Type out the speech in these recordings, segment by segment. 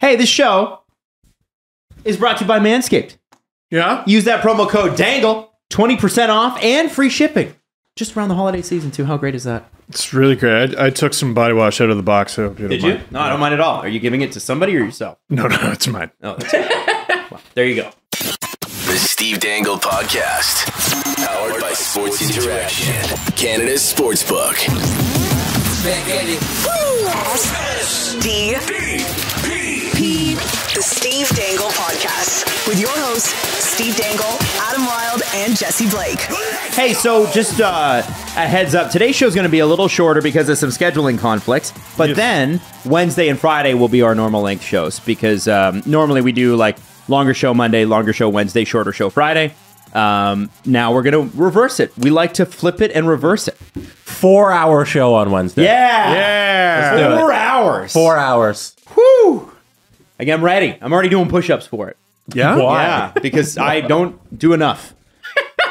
Hey, this show is brought to you by Manscaped. Yeah? Use that promo code DANGLE, 20% off and free shipping. Just around the holiday season, too. How great is that? It's really great. I took some body wash out of the box. So did you? No, I don't mind at all. Are you giving it to somebody or yourself? No, it's mine. Oh, that's mine. Well, there you go. The Steve Dangle Podcast, powered by Sports Interaction, Canada's sportsbook. S-D-P-P. The Steve Dangle Podcast, with your hosts, Steve Dangle, Adam Wilde, and Jesse Blake. Hey, so just a heads up, today's show's going to be a little shorter because of some scheduling conflicts, but then Wednesday and Friday will be our normal length shows, because normally we do like longer show Monday, longer show Wednesday, shorter show Friday. Now we're going to reverse it. We like to flip it and reverse it. 4-hour show on Wednesday. Yeah. 4 hours. 4 hours. Whoo. Again, I'm ready. I'm already doing push-ups for it. Yeah? Why? Yeah, because I don't do enough.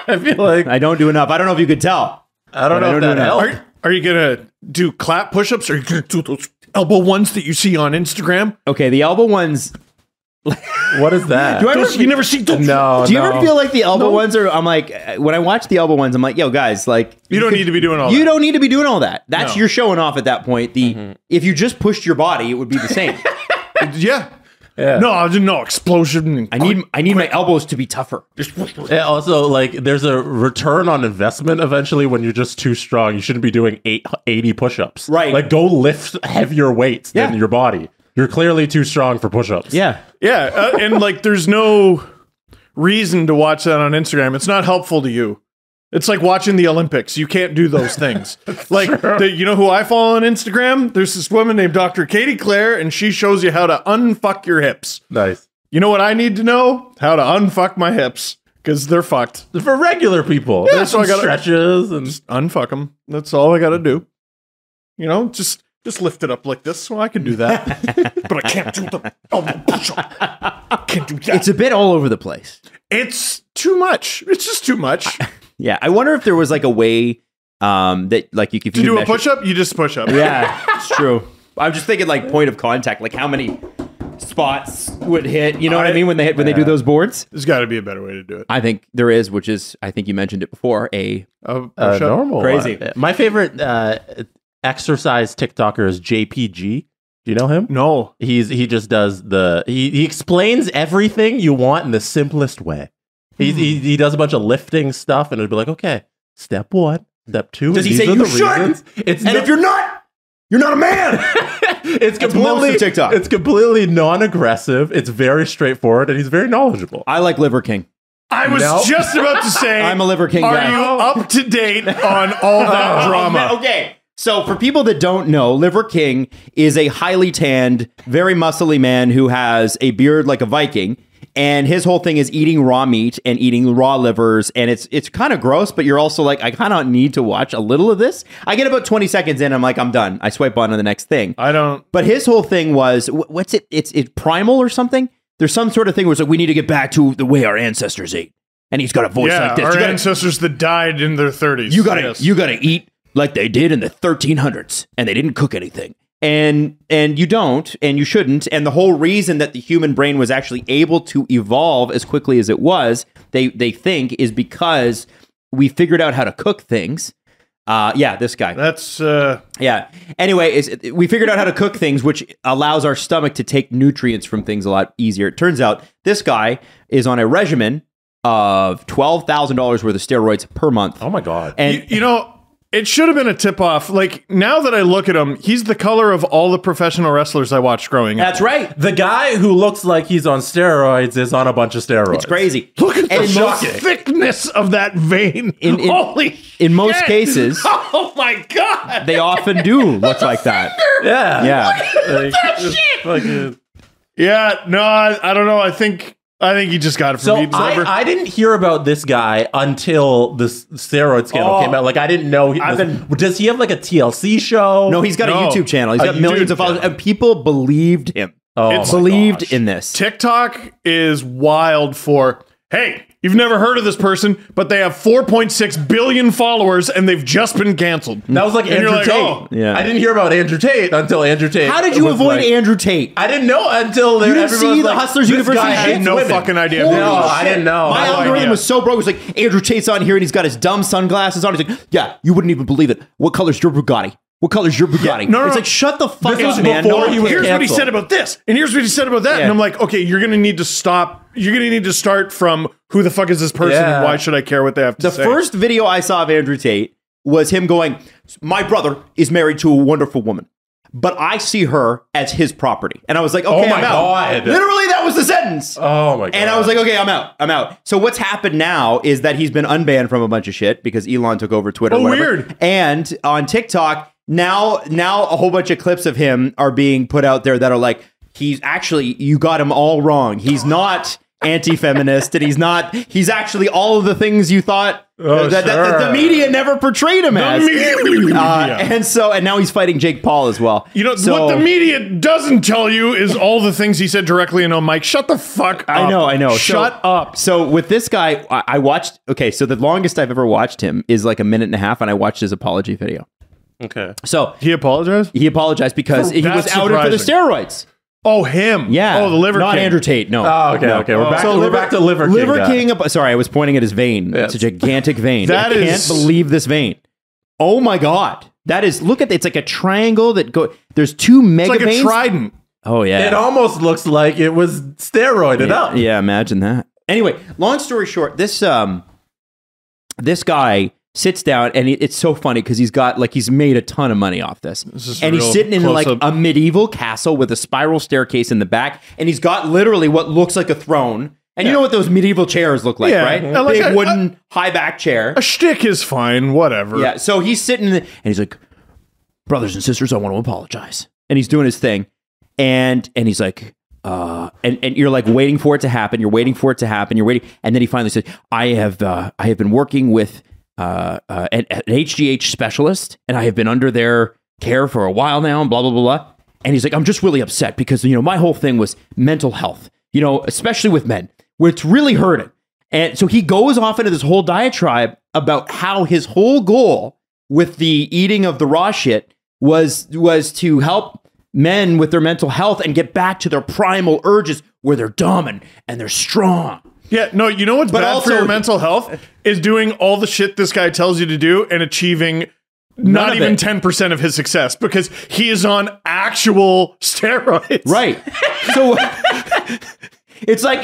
I feel like... I don't do enough. I don't know if you could tell. I don't know if that helped. Are you going to do clap push-ups, or are you going to do those elbow ones that you see on Instagram? Okay, the elbow ones... What is that? Do you ever feel like the elbow ones are? I'm like, when I watch the elbow ones, I'm like, yo, guys, like, you don't need to be doing all that. You're showing off at that point. If you just pushed your body, it would be the same. Yeah. No explosion. I need my elbows to be tougher. Yeah, also, like, there's a return on investment eventually when you're just too strong. You shouldn't be doing 80 push-ups. Right. Like, go lift heavier weights than your body. You're clearly too strong for push-ups. Yeah. Yeah. And like, there's no reason to watch that on Instagram. It's not helpful to you. It's like watching the Olympics. You can't do those things. Like, you know who I follow on Instagram? There's this woman named Dr. Katie Clare, and she shows you how to unfuck your hips. Nice. You know what I need to know? How to unfuck my hips, because they're fucked. For regular people. Yeah, there's some stretches and just unfuck them. That's all I got to do. You know, just lift it up like this, so I can do that. But I can't do the elbow push-up. I can't do that. It's a bit all over the place. It's too much. It's just too much. Yeah, I wonder if there was like a way that like you could do a push-up. You just push up. Yeah, it's true. I'm just thinking like point of contact, like how many spots would hit. You know what I mean when they do those boards. There's got to be a better way to do it. I think there is, which is, I think you mentioned it before, a normal crazy one. My favorite. Exercise TikToker is JPG. Do you know him? No. He explains everything you want in the simplest way. He does a bunch of lifting stuff, and it'll be like, okay, step one, step two. Does he say you shouldn't? If you're not a man. It's completely non-aggressive. It's very straightforward, and he's very knowledgeable. I like Liver King. I was just about to say, I'm a Liver King guy. Are you up to date on all that drama? Okay. So for people that don't know, Liver King is a highly tanned, very muscly man who has a beard like a Viking, and his whole thing is eating raw meat and eating raw livers, and it's kind of gross, but you're also like, I kind of need to watch a little of this. I get about 20 seconds in, I'm like, I'm done. I swipe on to the next thing. But his whole thing was, what's it? It's primal or something? There's some sort of thing where it's like, we need to get back to the way our ancestors ate. And he's got a voice like this. Our ancestors that died in their 30s. You gotta eat like they did in the 1300s, and they didn't cook anything. And you don't, and you shouldn't. And the whole reason that the human brain was actually able to evolve as quickly as it was, they think, is because we figured out how to cook things. This guy. Anyway, we figured out how to cook things, which allows our stomach to take nutrients from things a lot easier. It turns out this guy is on a regimen of $12,000 worth of steroids per month. Oh my God. And you know, it should have been a tip-off. Like, now that I look at him, he's the color of all the professional wrestlers I watched growing up. That's right. The guy who looks like he's on steroids is on a bunch of steroids. It's crazy. Look at the thickness of that vein. Holy shit. In most cases... Oh, my God. They often do look like that. Yeah. Like, that shit? Yeah, no, I don't know. I think he just got it from Eb's. I didn't hear about this guy until this steroid scandal came out. Like, I didn't know. Does he have like a TLC show? No, he's got a YouTube channel. He's got millions of followers. And people believed him. Oh, believed in this. TikTok is wild for, hey, You've never heard of this person, but they have 4.6 billion followers and they've just been canceled. That was like Andrew Tate. Like, oh. Yeah. I didn't hear about Andrew Tate until Andrew Tate. How did you avoid Andrew Tate? I didn't know until you didn't see the Hustlers University. I had no fucking idea. No, I didn't know. My algorithm was so broke. It was like, Andrew Tate's on here and he's got his dumb sunglasses on. He's like, yeah, you wouldn't even believe it. What color's your Bugatti? What color's your Bugatti? Yeah, no, it's like, shut the fuck up, man. No, here's what he said about this, and here's what he said about that. Yeah. And I'm like, okay, you're going to need to stop. You're going to need to start from who the fuck is this person and why should I care what they have to say? The first video I saw of Andrew Tate was him going, my brother is married to a wonderful woman, but I see her as his property. And I was like, okay, I'm out. Literally, that was the sentence. Oh, my God. And I was like, okay, I'm out. So what's happened now is that he's been unbanned from a bunch of shit because Elon took over Twitter. Oh, weird. And on TikTok... Now a whole bunch of clips of him are being put out there that are like, he's actually, you got him all wrong. He's not anti-feminist and he's actually all of the things you thought that the media never portrayed him as. And now he's fighting Jake Paul as well. You know, what the media doesn't tell you is all the things he said directly and on mic. Shut the fuck up. I know. Shut up. So with this guy, I watched, okay, so the longest I've ever watched him is like a minute and a half, and I watched his apology video. Okay. So he apologized? He apologized because he was outed for the steroids. Oh, him. Yeah. Oh, the Liver King. Not Andrew Tate. No. Oh, okay. No. Okay. We're back to Liver King. Sorry, I was pointing at his vein. Yes. It's a gigantic vein. I can't believe this vein. Oh my God. That is, look at it. It's like a triangle that goes, there's two mega veins. It's like a trident. Oh yeah. It almost looks like it was steroided up. Yeah. Imagine that. Anyway, long story short, this guy sits down, and it's so funny because he's got, like, he's made a ton of money off this. And he's sitting in like a medieval castle with a spiral staircase in the back, and he's got literally what looks like a throne. And you know what those medieval chairs look like, right? Like big wooden high back chair. A shtick is fine, whatever. Yeah, so he's sitting and he's like, brothers and sisters, I want to apologize. And he's doing his thing. And he's like, and you're like waiting for it to happen. And then he finally said, I have been working with an HGH specialist, and I have been under their care for a while now, and blah, blah, blah, blah. And he's like, I'm just really upset because, you know, my whole thing was mental health, you know, especially with men, where it's really hurting. And so he goes off into this whole diatribe about how his whole goal with the eating of the raw shit was to help men with their mental health and get back to their primal urges where they're dominant and they're strong. Yeah, no, you know what's bad for your mental health is doing all the shit this guy tells you to do and achieving not even 10% of his success because he is on actual steroids. Right. So it's like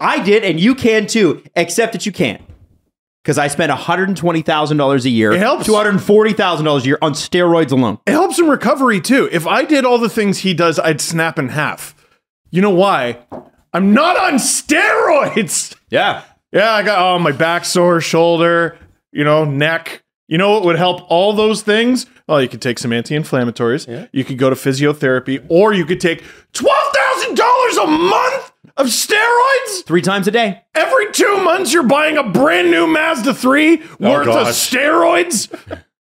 I did and you can too, except that you can't. Because I spent $120,000 a year, $240,000 a year on steroids alone. It helps in recovery too. If I did all the things he does, I'd snap in half. You know why? I'm not on steroids. Yeah. Yeah, I got my back sore, shoulder, you know, neck. You know what would help all those things? Well, you could take some anti-inflammatories. Yeah. You could go to physiotherapy, or you could take $12,000 a month of steroids. 3 times a day. Every 2 months, you're buying a brand new Mazda 3 worth of steroids.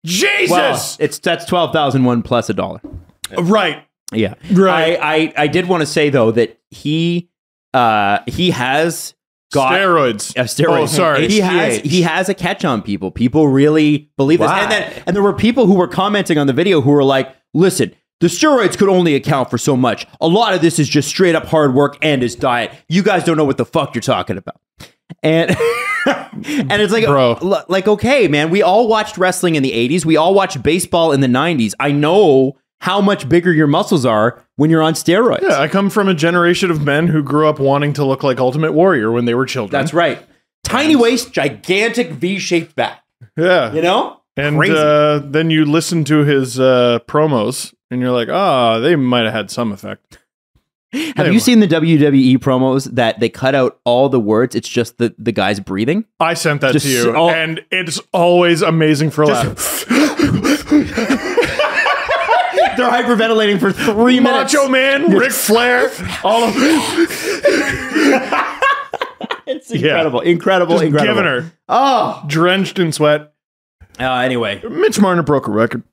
Jesus. Well, that's $12,001 plus $1. Yeah. Right. Yeah. Right. I did want to say, though, that he has got steroids. Steroids. Oh, sorry. He has a catch on people. People really believe this. And there were people who were commenting on the video who were like, listen, the steroids could only account for so much. A lot of this is just straight up hard work and his diet. You guys don't know what the fuck you're talking about. And and it's like, bro, like, okay, man, we all watched wrestling in the 80s. We all watched baseball in the 90s. I know how much bigger your muscles are when you're on steroids. Yeah, I come from a generation of men who grew up wanting to look like Ultimate Warrior when they were children. That's right. Tiny waist, gigantic V-shaped back. Yeah. You know? And crazy. Then you listen to his promos, and you're like, they might have had some effect. Have you seen the WWE promos that they cut out all the words? It's just the guy's breathing. I sent that to you, and it's always amazing for a laugh. They're hyperventilating for 3 minutes. Macho Man, Ric Flair, all of It's incredible, incredible, just incredible. Giving her. Oh. Drenched in sweat. Anyway. Mitch Marner broke a record.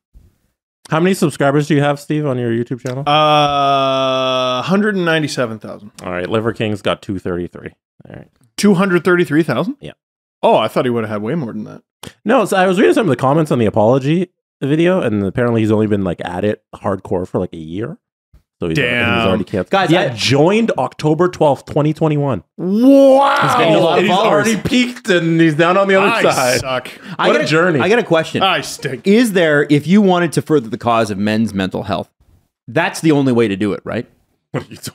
How many subscribers do you have, Steve, on your YouTube channel? 197,000. All right, Liver King's got 233. All right. $233,000? Yeah. Oh, I thought he would have had way more than that. No, so I was reading some of the comments on the apology video, and apparently he's only been like at it hardcore for like a year. So he's already canceled. Guys, I joined October 12th, 2021. Wow. He's getting a lot of followers. He's already peaked and he's down on the other side. Suck. What a journey. I got a question. I stink. Is there, if you wanted to further the cause of men's mental health, that's the only way to do it, right?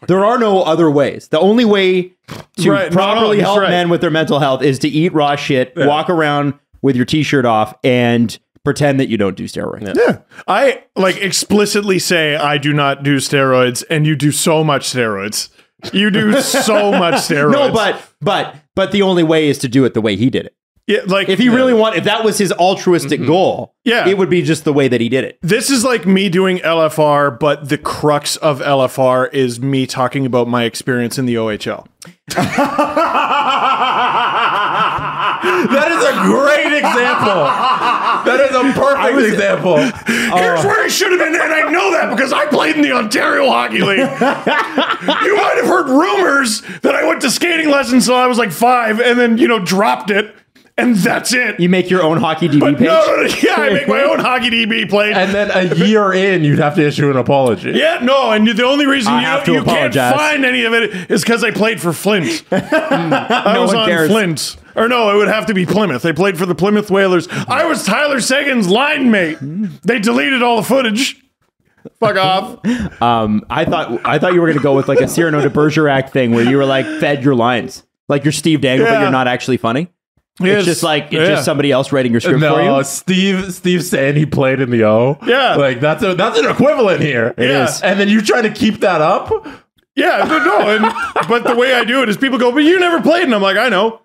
There are no other ways. The only way to properly help men with their mental health is to eat raw shit, walk around with your t-shirt off, and pretend that you don't do steroids. Yeah. I like explicitly say I do not do steroids, and you do so much steroids. You do so much steroids. No, but the only way is to do it the way he did it. Yeah, like if he really wanted, if that was his altruistic goal, it would be just the way that he did it. This is like me doing LFR, but the crux of LFR is me talking about my experience in the OHL. That is a great example. That is a perfect example. Here's where he should have been, and I know that because I played in the Ontario Hockey League. You might have heard rumors that I went to skating lessons until I was like 5, and then, you know, dropped it. And that's it. You make your own hockey DB page? No, yeah, I make my own hockey DB page. And then a year in, you'd have to issue an apology. Yeah, no, and the only reason you can't find any of it is because I played for Flint. I was on Flint. Or no, it would have to be Plymouth. They played for the Plymouth Whalers. I was Tyler Seguin's line mate. They deleted all the footage. Fuck off. I thought you were going to go with like a Cyrano de Bergerac thing where you were like fed your lines. Like you're Steve Dangle, but you're not actually funny. It's just like it's just somebody else writing your script for you. No, Steve saying he played in the O. Yeah, like that's an equivalent here. It is, and then you try to keep that up. Yeah, but the way I do it is people go, "But you never played," and I'm like, "I know."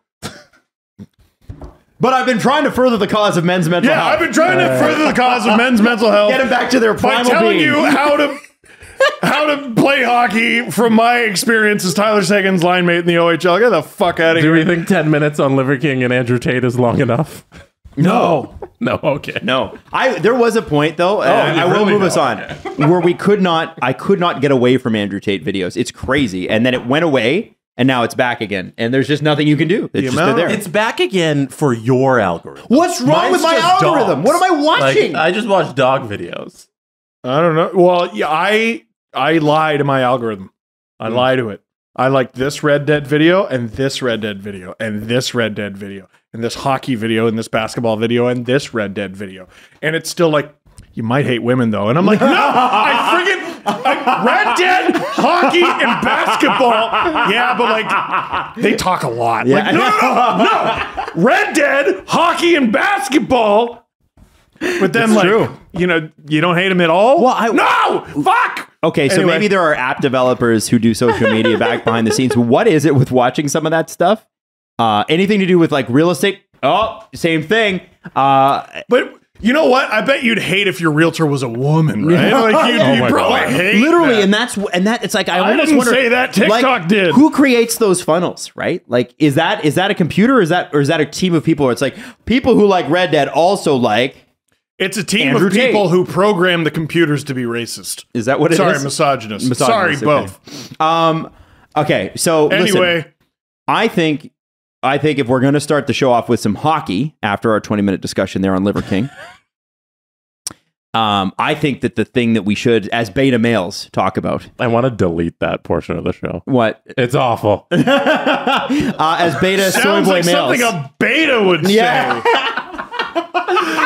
But I've been trying to further the cause of men's mental health. Yeah, I've been trying to further the cause of men's mental health. Get them back to their primal being. By telling you how to play hockey from my experience as Tyler Seguin's line mate in the OHL. Get the fuck out of here. Do we think 10 minutes on Liver King and Andrew Tate is long enough? No. No, okay. No. There was a point, though, and I will move us on, where I could not get away from Andrew Tate videos. It's crazy. And then it went away, and now it's back again. And there's just nothing you can do. It's just there. It's back again for your algorithm. What's wrong with my algorithm? Dogs. What am I watching? Like, I just watch dog videos. I don't know. Well, yeah, I lie to my algorithm. I lie to it. I like this Red Dead video and this Red Dead video and this Red Dead video and this hockey video and this basketball video and this Red Dead video. And it's still like, you might hate women though. And I'm like, no, I Red Dead, hockey, and basketball. Yeah, but like, they talk a lot. Yeah. Like, no. Red Dead, hockey, and basketball. But then, like, you know, you don't hate him at all? Well, no! Fuck! Okay, so maybe there are app developers who do social media back behind the scenes. What is it with watching some of that stuff? Anything to do with, like, real estate? Oh, same thing. But you know what? I bet you'd hate if your realtor was a woman, right? Like, you'd probably hate that. And that's it's like, I almost wonder, say that TikTok like, did. Who creates those funnels, right? Like, is that a computer? Or is that a team of people? Where it's like, people who like Red Dead also like... It's a team Andrew of people Tate. Who program the computers to be racist. Is that what it is? Sorry, misogynist. Sorry, okay. Both. Okay, so anyway, listen, I think if we're going to start the show off with some hockey after our 20-minute discussion there on Liver King, I think that the thing that we should, as beta males, talk about. I want to delete that portion of the show. What? It's awful. As beta soy boy males. Sounds like something a beta would say.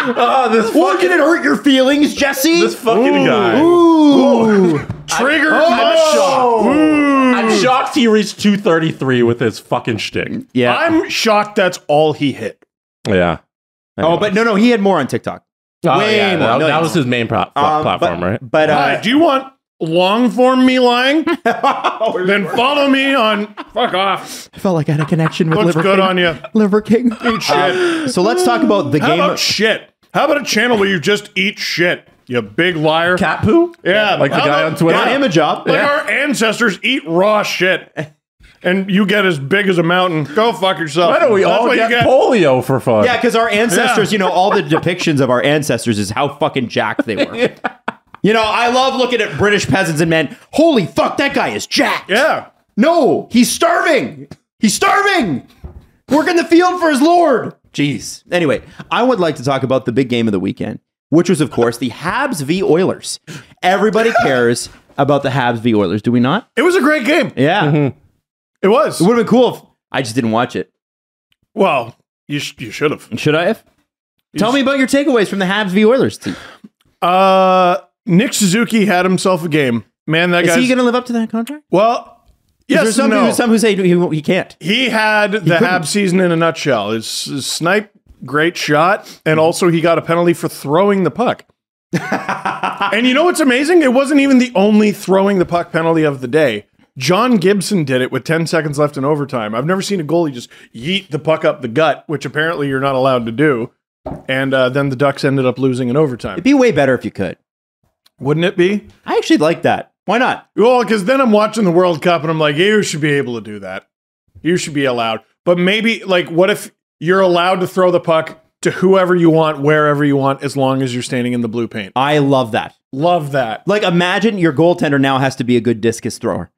What did it hurt your feelings, Jesse? This fucking guy. Ooh. Triggered. I'm shocked he reached 233 with his fucking shtick. Yeah. I'm shocked that's all he hit. Yeah. Anyways. Oh, but no, he had more on TikTok. Way more. That was his main platform, right? But do you want long form me lying? Then follow me on fuck off. I felt like I had a connection with Liver King. What's good on you? Liver King. Eat shit. So let's talk about the game. How about shit? How about a channel where you just eat shit? You big liar. Cat poo? Yeah. Like the guy on Twitter. Got him a job. Like our ancestors eat raw shit. And you get as big as a mountain. Go fuck yourself. Why don't we all get polio for fun? Yeah, because our ancestors, you know, all the depictions of our ancestors is how fucking jacked they were. Yeah. You know, I love looking at British peasants and men. Holy fuck, that guy is jacked. Yeah. No, he's starving. Working the field for his Lord. Jeez. Anyway, I would like to talk about the big game of the weekend, which was, of course, the Habs v. Oilers. Everybody cares about the Habs v. Oilers, do we not? It was a great game. Yeah. Mm-hmm. It was. It would have been cool if I just didn't watch it. Well, you should have. Should I have? Tell me about your takeaways from the Habs v. Oilers team. Nick Suzuki had himself a game. Man, that guy. Is he going to live up to that contract? Well, yes and no. Some who say he can't. He had the Habs season in a nutshell. His snipe, great shot, and also he got a penalty for throwing the puck. And you know what's amazing? It wasn't even the only throwing the puck penalty of the day. John Gibson did it with 10 seconds left in overtime. I've never seen a goalie just yeet the puck up the gut, which apparently you're not allowed to do. And then the Ducks ended up losing in overtime. It'd be way better if you could. Wouldn't it be? I actually like that. Why not? Well, because then I'm watching the World Cup and I'm like, you should be able to do that. You should be allowed. But maybe, like, what if you're allowed to throw the puck to whoever you want, wherever you want, as long as you're standing in the blue paint? I love that. Love that. Like, imagine your goaltender now has to be a good discus thrower.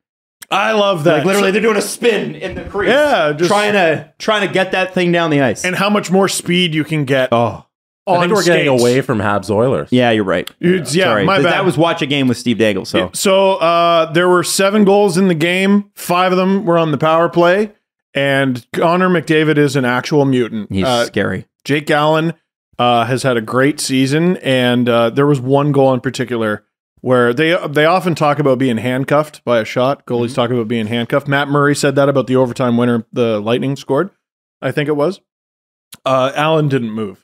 I love that. Like, literally, they're doing a spin in the crease. Yeah. Just trying to get that thing down the ice. And how much more speed you can get. Oh. I think we're getting away from Habs Oilers. Yeah, you're right. Yeah, my bad. That was watch a game with Steve Dangle. So, there were 7 goals in the game. 5 of them were on the power play. And Connor McDavid is an actual mutant. He's scary. Jake Allen has had a great season. And there was one goal in particular where they often talk about being handcuffed by a shot. Goalies talk about being handcuffed. Matt Murray said that about the overtime winner the Lightning scored. I think it was. Allen didn't move.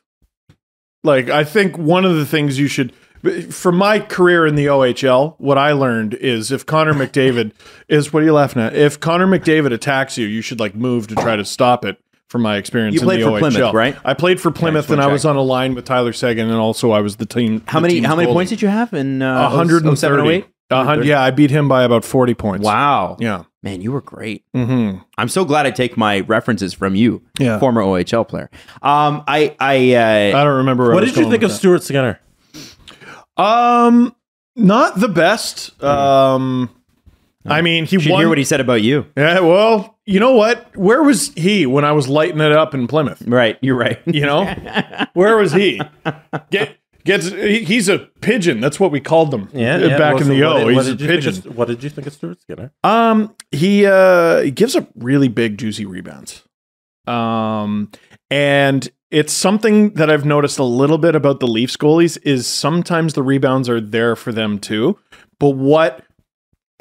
Like, I think one of the things you should, from my career in the OHL, what I learned is if Connor McDavid is, what are you laughing at? If Connor McDavid attacks you, you should, like, move to try to stop it, from my experience in the OHL. You played for Plymouth, right? I played for Plymouth, and I was on a line with Tyler Seguin, and also I was the team. How many points did you have in 107 or 108? Yeah, I beat him by about 40 points. Wow. Yeah. Man, you were great. Mm-hmm. I'm so glad I take my references from you, former OHL player. I don't remember. What did you think of Stuart Skinner? Not the best. I mean, he won. Hear what he said about you. Yeah, well, you know what? Where was he when I was lighting it up in Plymouth? Right, you're right. You know, where was he? He's a pigeon. That's what we called them. Yeah, back in the O. He's a pigeon. What did you think of Stuart Skinner? He gives up really big, juicy rebounds. And it's something that I've noticed a little bit about the Leafs goalies is sometimes the rebounds are there for them too. But what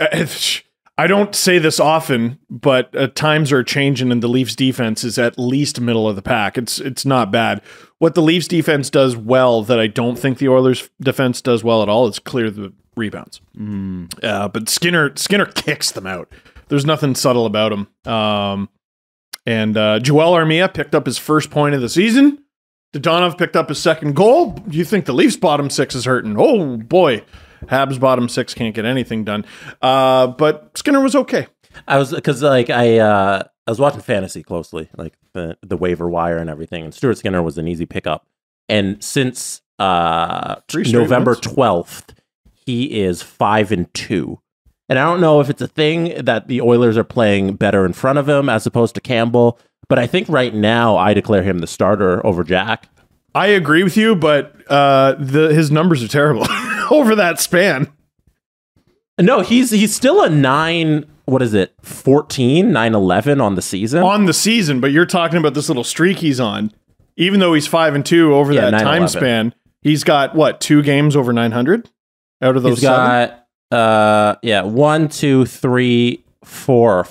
I don't say this often, but times are changing, and the Leafs defense is at least middle of the pack. It's not bad. What the Leafs defense does well that I don't think the Oilers defense does well at all is clear the rebounds. But Skinner kicks them out. There's nothing subtle about him. Joel Armia picked up his first point of the season. Dodonov picked up his second goal. You think the Leafs bottom six is hurting? Oh boy. Habs bottom six can't get anything done, but Skinner was okay. I was watching fantasy closely, like the waiver wire and everything, and Stuart Skinner was an easy pickup. And since November 12th, he is 5-2. And I don't know if it's a thing that the Oilers are playing better in front of him as opposed to Campbell, but I think right now I declare him the starter over Jack. I agree with you, but his numbers are terrible. Over that span. No, he's still a 9, what is it, 14, 9-11 on the season? On the season, but you're talking about this little streak he's on. Even though he's 5-2 over that time span, he's got, what, 2 games over 900? Out of those he's 7? He's got, 1, 2, 3, 4.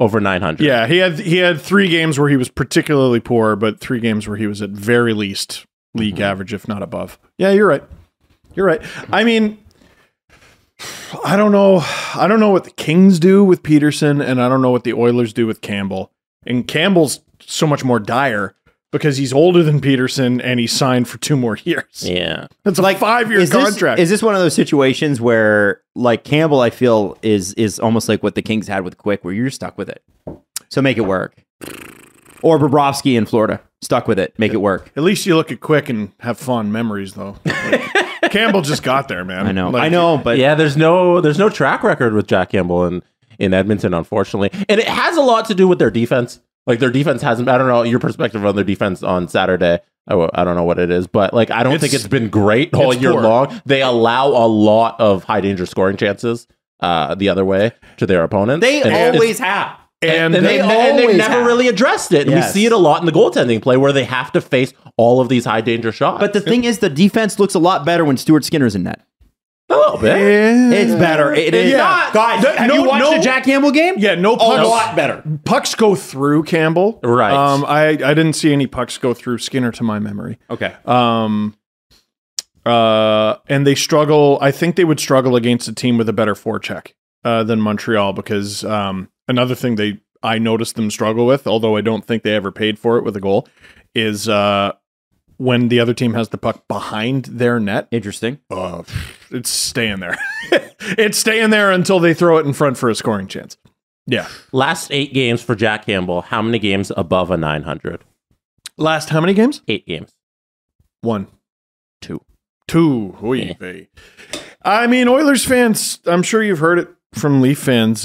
Over 900. Yeah, he had 3 games where he was particularly poor, but 3 games where he was at very least league average, if not above. Yeah, you're right. You're right. I mean, I don't know. I don't know what the Kings do with Peterson, and I don't know what the Oilers do with Campbell. And Campbell's so much more dire because he's older than Peterson and he signed for 2 more years. Yeah. That's like a 5-year contract. Is this one of those situations where, like, Campbell, I feel, is almost like what the Kings had with Quick, where you're stuck with it. So make it work. Or Bobrovsky in Florida. Stuck with it. Make it work. At least you look at Quick and have fond memories, though. Like, Campbell just got there, man. I know. Like, I know, but... Yeah, there's no track record with Jack Campbell in Edmonton, unfortunately. And it has a lot to do with their defense. Like, their defense hasn't, I don't know your perspective on their defense on Saturday. I don't know what it is, but like, I don't think it's been great all year long. They allow a lot of high danger scoring chances the other way to their opponents. They always have. And they never really addressed it. And yes. We see it a lot in the goaltending play where they have to face all of these high danger shots. But the thing is, the defense looks a lot better when Stuart Skinner's in net. A little bit. Yeah. It's better. It is. Not. Guys, have you watched the Jack Campbell game? Yeah, no pucks. A lot better. Pucks go through Campbell. Right. I didn't see any pucks go through Skinner to my memory. Okay. And they struggle. I think they would struggle against a team with a better forecheck than Montreal because... another thing I noticed them struggle with, although I don't think they ever paid for it with a goal, is when the other team has the puck behind their net. Interesting. It's staying there. It's staying there until they throw it in front for a scoring chance. Yeah. Last 8 games for Jack Campbell, how many games above a 900? Last how many games? 8 games. 1. 2. 2. Oy vey. I mean, Oilers fans, I'm sure you've heard it from Leaf fans,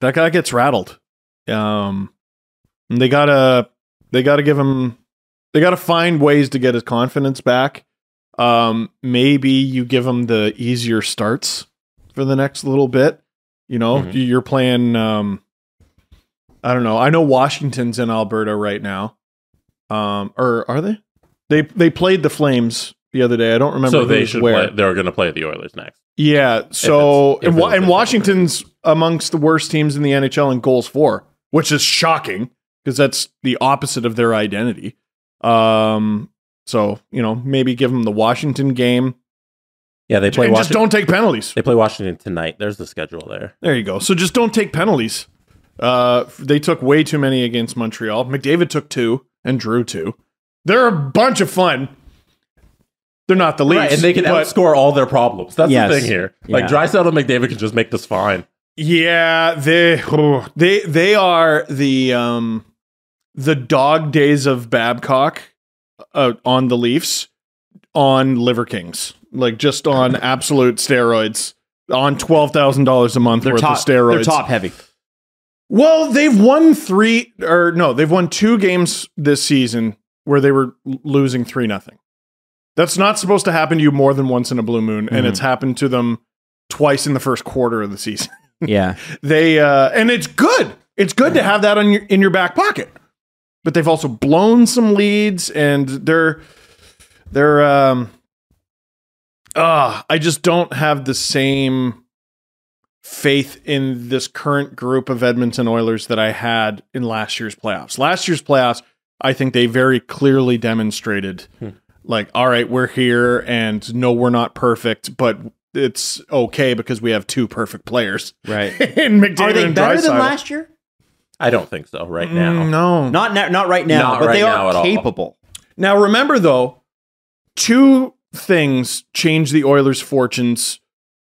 that guy gets rattled. They gotta find ways to get his confidence back. Maybe you give him the easier starts for the next little bit. You know, You're playing. I don't know. I know Washington's in Alberta right now. Or are they? They played the Flames the other day. I don't remember. So they should play. They're going to play the Oilers next. Yeah, so, and Washington's amongst the worst teams in the NHL in goals for, which is shocking, because that's the opposite of their identity. So, you know, maybe give them the Washington game. Yeah, they play Washington. Just don't take penalties. They play Washington tonight. There's the schedule there. There you go. So just don't take penalties. They took way too many against Montreal. McDavid took 2 and drew 2. They're a bunch of fun. They're not the Leafs. Right, and they can outscore all their problems. That's the thing here. Yeah. Like, Draisaitl and McDavid can just make this fine. Yeah, they are the dog days of Babcock on the Leafs, on Liver Kings. Like, just on absolute steroids. On $12,000 a month worth of steroids. They're top heavy. Well, they've won 2 games this season where they were losing 3-0. That's not supposed to happen to you more than once in a blue moon, and it's happened to them twice in the first quarter of the season. Yeah, and it's good. It's good to have that on in your back pocket. But they've also blown some leads, and I just don't have the same faith in this current group of Edmonton Oilers that I had in last year's playoffs. Last year's playoffs, I think they very clearly demonstrated. Like, all right, we're here, and no, we're not perfect, but it's okay because we have 2 perfect players. Right. And McDavid are they better than last year? I don't think so right now. No. Not right now, not but right they now are capable. Now, remember, though, 2 things changed the Oilers' fortunes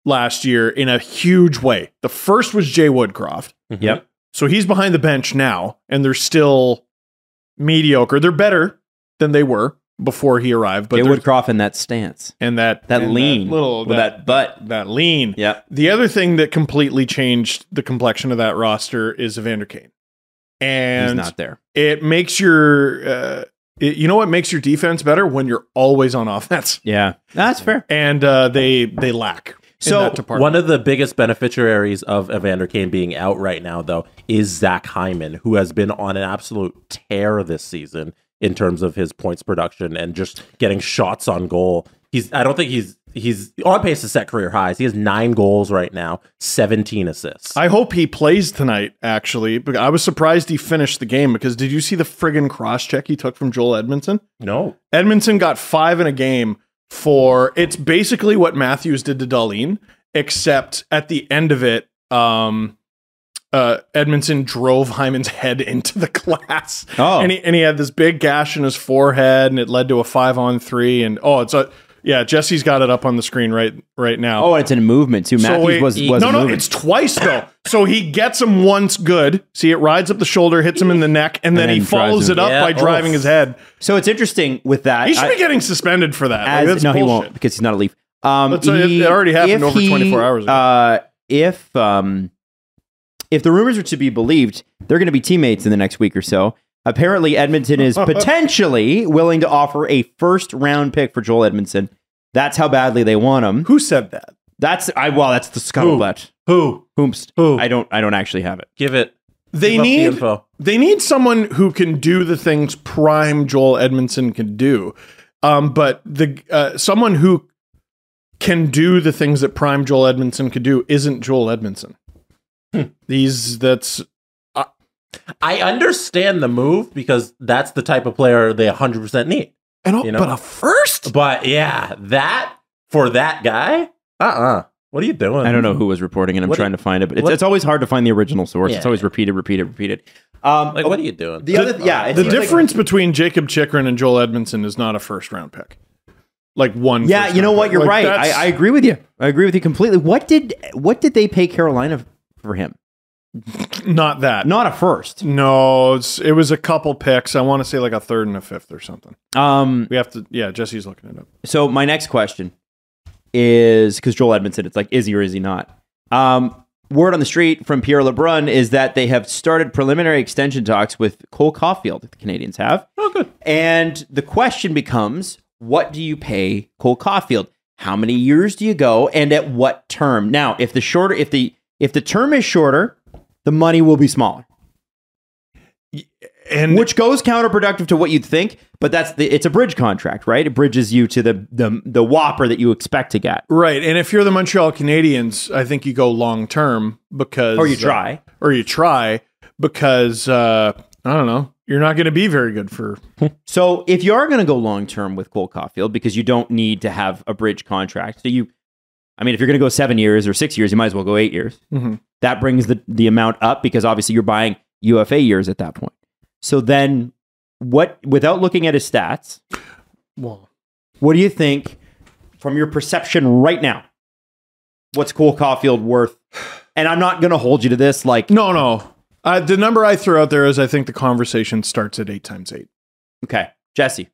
last year in a huge way. The first was Jay Woodcroft. Yep. So he's behind the bench now, and they're still mediocre. They're better than they were before he arrived, but Jay Woodcroft in that stance and that lean. Yeah. The other thing that completely changed the complexion of that roster is Evander Kane, and he's not there. It makes your, you know, what makes your defense better when you're always on offense. Yeah, that's fair. And they lack. So one of the biggest beneficiaries of Evander Kane being out right now, though, is Zach Hyman, who has been on an absolute tear this season in terms of his points production and just getting shots on goal. I don't think he's on pace to set career highs. He has 9 goals right now, 17 assists. I hope he plays tonight, actually. But I was surprised he finished the game because did you see the friggin' cross check he took from Joel Edmundson? No. Edmundson got 5 in a game for it's basically what Matthews did to Dahlin, except at the end of it, Edmundson drove Hyman's head into the glass. Oh. And he had this big gash in his forehead, and it led to a 5-on-3. And Jesse's got it up on the screen right now. Oh, it's in movement too. Matthews no, it's twice though. So he gets him once good. See, it rides up the shoulder, hits him in the neck, and then he follows it up by driving his head. So it's interesting with that. He should be getting suspended for that. No, bullshit. He won't because he's not a Leaf. It already happened over 24 hours ago. if the rumors are to be believed, they're going to be teammates in the next week or so. Apparently, Edmonton is potentially willing to offer a first-round pick for Joel Edmundson. That's how badly they want him. Who said that? That's the scuttlebutt. Who? I don't actually have it. Give it. They need someone who can do the things prime Joel Edmundson can do. But the someone who can do the things that prime Joel Edmundson could do isn't Joel Edmundson. I understand the move because that's the type of player they 100% need. But a first? But yeah, that for that guy? What are you doing? I don't know who was reporting it. I'm trying to find it, but it's always hard to find the original source. Yeah. It's always repeated. What are you doing? The difference between Jacob Chychrun and Joel Edmundson is not a first round pick. You know what? You're right. I agree with you. I agree with you completely. What did they pay Carolina for him? Not that. Not a first. No, it was a couple picks. I want to say like a third and a fifth or something. Jesse's looking it up. So my next question is, because Joel Edmundson, it's like, is he or is he not? Word on the street from Pierre LeBrun is that they have started preliminary extension talks with Cole Caufield, that the Canadians have. Oh, good. And the question becomes, what do you pay Cole Caufield? How many years do you go, and at what term? Now, if the term is shorter, the money will be smaller, which goes counterproductive to what you'd think. But it's a bridge contract, right? It bridges you to the whopper that you expect to get, right? And if you're the Montreal Canadiens, I think you go long term because I don't know, you're not going to be very good for. So if you are going to go long term with Cole Caufield, because you don't need to have a bridge contract, so if you're going to go 7 years or 6 years, you might as well go 8 years. Mm-hmm. That brings the amount up because obviously you're buying UFA years at that point. So then without looking at his stats, what do you think from your perception right now? What's Cole Caufield worth? And I'm not going to hold you to this. No. The number I threw out there is I think the conversation starts at 8 times 8. Okay. Jesse.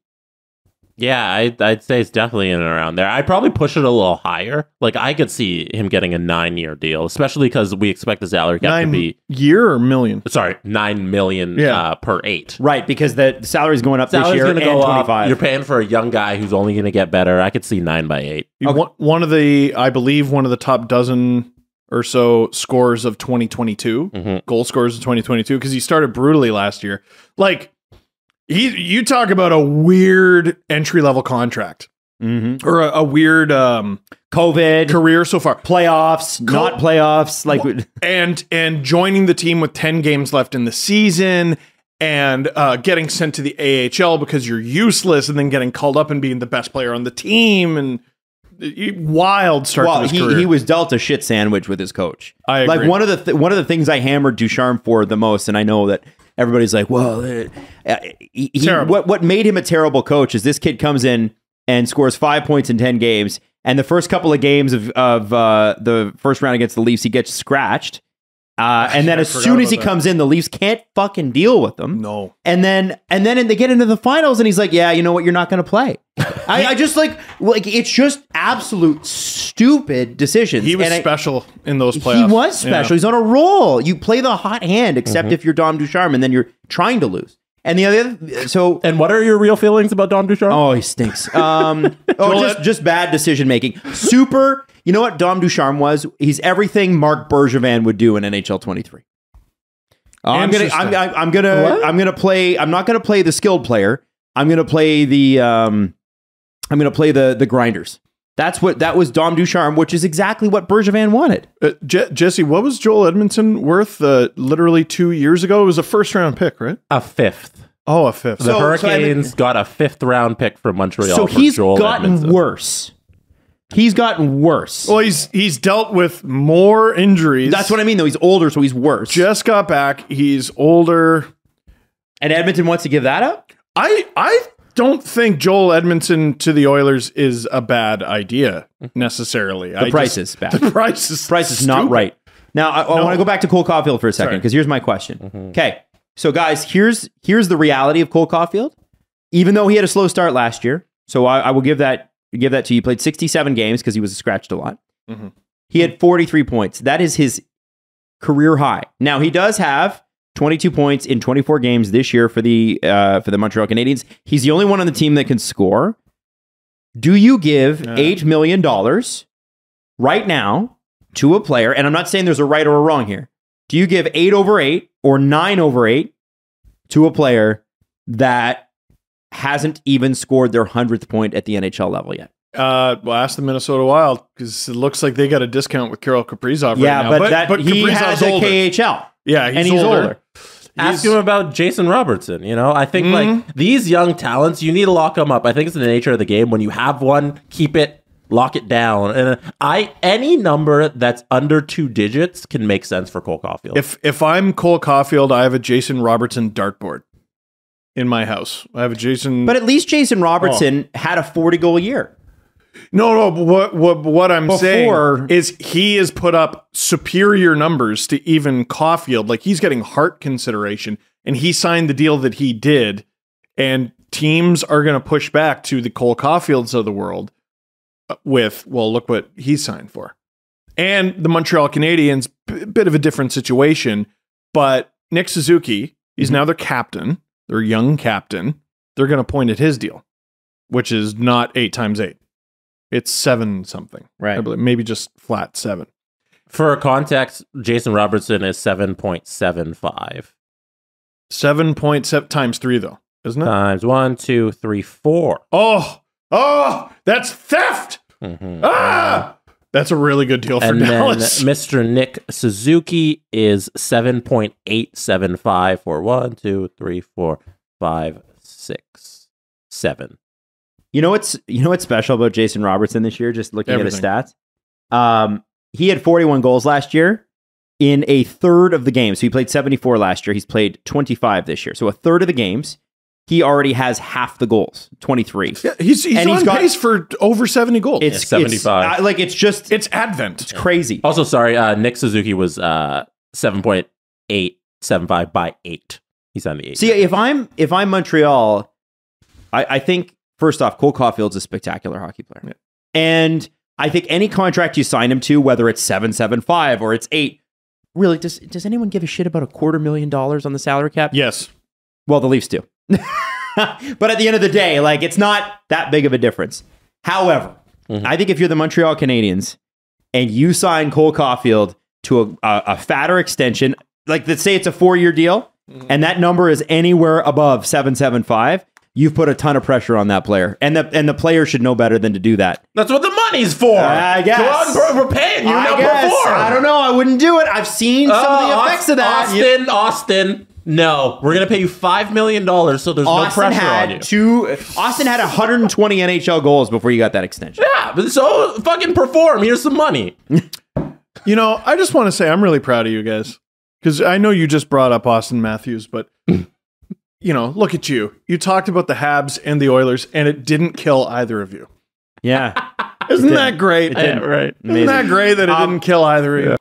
Yeah, I'd say it's definitely in and around there. I'd probably push it a little higher. I could see him getting a 9-year deal, especially because we expect the salary cap to be... year or million? Sorry, 9 million per 8. Right, because the salary's going up this year and 25. You're paying for a young guy who's only going to get better. I could see 9 by 8. Okay. I believe one of the top dozen or so scorers of 2022, goal scorers of 2022, because he started brutally last year. You talk about a weird entry-level contract, or a weird COVID career so far, playoffs, not playoffs, and joining the team with 10 games left in the season, and getting sent to the AHL because you're useless, and then getting called up and being the best player on the team, and wild start to his career. He was dealt a shit sandwich with his coach. I agree. One of the things I hammered Ducharme for the most, and I know that. Everybody's like, what made him a terrible coach is this kid comes in and scores 5 points in 10 games. And the first couple of games of the first round against the Leafs, he gets scratched. And then as soon as he comes in, the Leafs can't fucking deal with them. No. And then they get into the finals and he's like, yeah, you know what? You're not going to play. I just it's just absolute stupid decisions. He was special in those playoffs. He was special. Yeah. He's on a roll. You play the hot hand, except if you're Dom Ducharme, and then you're trying to lose. And and what are your real feelings about Dom Ducharme? Oh, he stinks. Just bad decision making. Super. You know what Dom Ducharme was? He's everything Mark Bergevin would do in NHL 23. I'm not gonna play the skilled player. I'm gonna play the grinders. That was Dom Ducharme, which is exactly what Bergevin wanted. Jesse, what was Joel Edmundson worth literally 2 years ago? It was a first-round pick, right? A fifth. Oh, a fifth. The Hurricanes got a fifth-round pick from Montreal. So he's gotten worse. He's gotten worse. Well, he's dealt with more injuries. That's what I mean, though. He's older, so he's worse. Just got back. He's older. And Edmonton wants to give that up? I don't think Joel Edmundson to the Oilers is a bad idea, necessarily. The price is bad. The price is not right. Now, I want to go back to Cole Caufield for a second, because here's my question. Okay, so guys, here's the reality of Cole Caufield. Even though he had a slow start last year, so I will give that... to you. He played 67 games because he was scratched a lot. He had 43 points. That is his career high. Now, he does have 22 points in 24 games this year for the Montreal Canadiens. He's the only one on the team that can score. Do you give $8 million right now to a player? And I'm not saying there's a right or a wrong here. Do you give 8/8 or 9/8 to a player that hasn't even scored their 100th point at the NHL level yet? Well, ask the Minnesota Wild, because it looks like they got a discount with Kirill Kaprizov right now. But he has a KHL. Yeah, he's older. Ask him about Jason Robertson. You know, I think like these young talents, you need to lock them up. I think it's in the nature of the game. When you have one, keep it, lock it down. And any number that's under two digits can make sense for Cole Caufield. If I'm Cole Caufield, I have a Jason Robertson dartboard in my house. I have a Jason. But at least Jason Robertson had a 40-goal year. No, but what I'm saying is he has put up superior numbers to even Caufield. Like, he's getting heart consideration, and he signed the deal that he did, and teams are going to push back to the Cole Caufields of the world with, well, look what he signed for. And the Montreal Canadiens, a bit of a different situation, but Nick Suzuki, he's now their captain, their young captain. They're going to point at his deal, which is not 8x8. It's 7 something, right? I believe, maybe just flat 7. For context, Jason Robertson is 7.75. 7.7 times 3, though, isn't it? Times 1, 2, 3, 4. Oh, that's theft! Ah, that's a really good deal for Dallas. Then Mr. Nick Suzuki is 7.875 for 1, 2, 3, 4, 5, 6, 7. You know what's special about Jason Robertson this year, just looking at his stats? He had 41 goals last year in a third of the games. So he played 74 last year. He's played 25 this year. So a third of the games, he already has half the goals, 23. Yeah, he's on pace for over 70 goals. It's 75. It's, it's advent. It's crazy. Also, sorry, Nick Suzuki was 7.875 by 8. He's on the 8. See, if I'm Montreal, I think, first off, Cole Caufield's a spectacular hockey player. Yeah. And I think any contract you sign him to, whether it's 7.75 or it's 8, really, does anyone give a shit about $250,000 on the salary cap? Yes. Well, the Leafs do. But at the end of the day, like, it's not that big of a difference. However, I think if you're the Montreal Canadiens and you sign Cole Caufield to a fatter extension, like, let's say it's a 4-year deal, and that number is anywhere above 7.75, you've put a ton of pressure on that player. And the player should know better than to do that. That's what the money's for. I guess. Go on, we're paying you now before. I don't know. I wouldn't do it. I've seen some of the effects of that. Auston, no. We're going to pay you $5 million, so there's no pressure on you. Auston had 120 NHL goals before you got that extension. Yeah, but so fucking perform. Here's some money. You know, I just want to say I'm really proud of you guys. Because I know you just brought up Auston Matthews, but... You know, look at you. You talked about the Habs and the Oilers, and it didn't kill either of you. Yeah. Isn't that great? Yeah, right. Amazing. Isn't that great that it didn't kill either of you?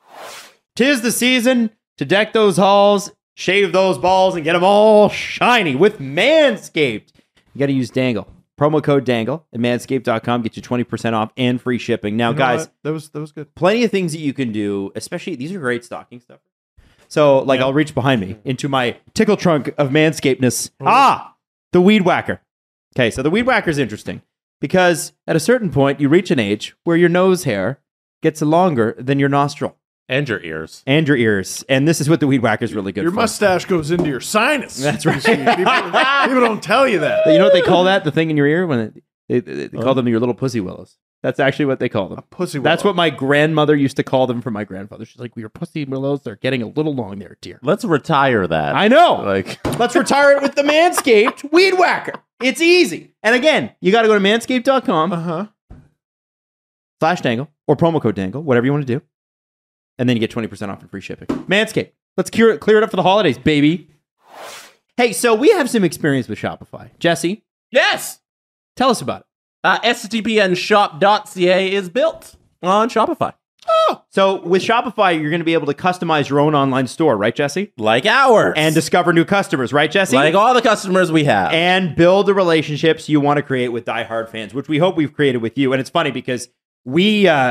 'Tis the season to deck those halls, shave those balls, and get them all shiny with Manscaped. You got to use Dangle. Promo code Dangle at Manscaped.com. Get you 20% off and free shipping. Now, guys, that was good. Plenty of things that you can do, especially these are great stocking stuff. So, like, I'll reach behind me into my tickle trunk of manscapedness. The Weed Whacker. Okay, so the Weed Whacker is interesting because at a certain point, you reach an age where your nose hair gets longer than your nostril. And your ears. And your ears. And this is what the Weed Whacker is really good for. Your mustache goes into your sinus. That's right. People don't tell you that. You know what they call that? The thing in your ear? When they call them your little pussy willows. That's actually what they call them. A pussy willow. That's what my grandmother used to call them for my grandfather. She's like, your pussy willows are getting a little long there, dear. Let's retire that. I know. Like, let's retire it with the Manscaped Weed Whacker. It's easy. And again, you got to go to manscaped.com /dangle or promo code dangle, whatever you want to do. And then you get 20% off and free shipping. Manscaped. Let's clear it up for the holidays, baby. Hey, so we have some experience with Shopify. Jesse? Yes. Tell us about it. STPNshop.ca is built on Shopify. Oh, so with Shopify, you're going to be able to customize your own online store, right, Jesse? Like ours. And discover new customers, right, Jesse? Like all the customers we have. And build the relationships you want to create with diehard fans, which we hope we've created with you. And it's funny because we, when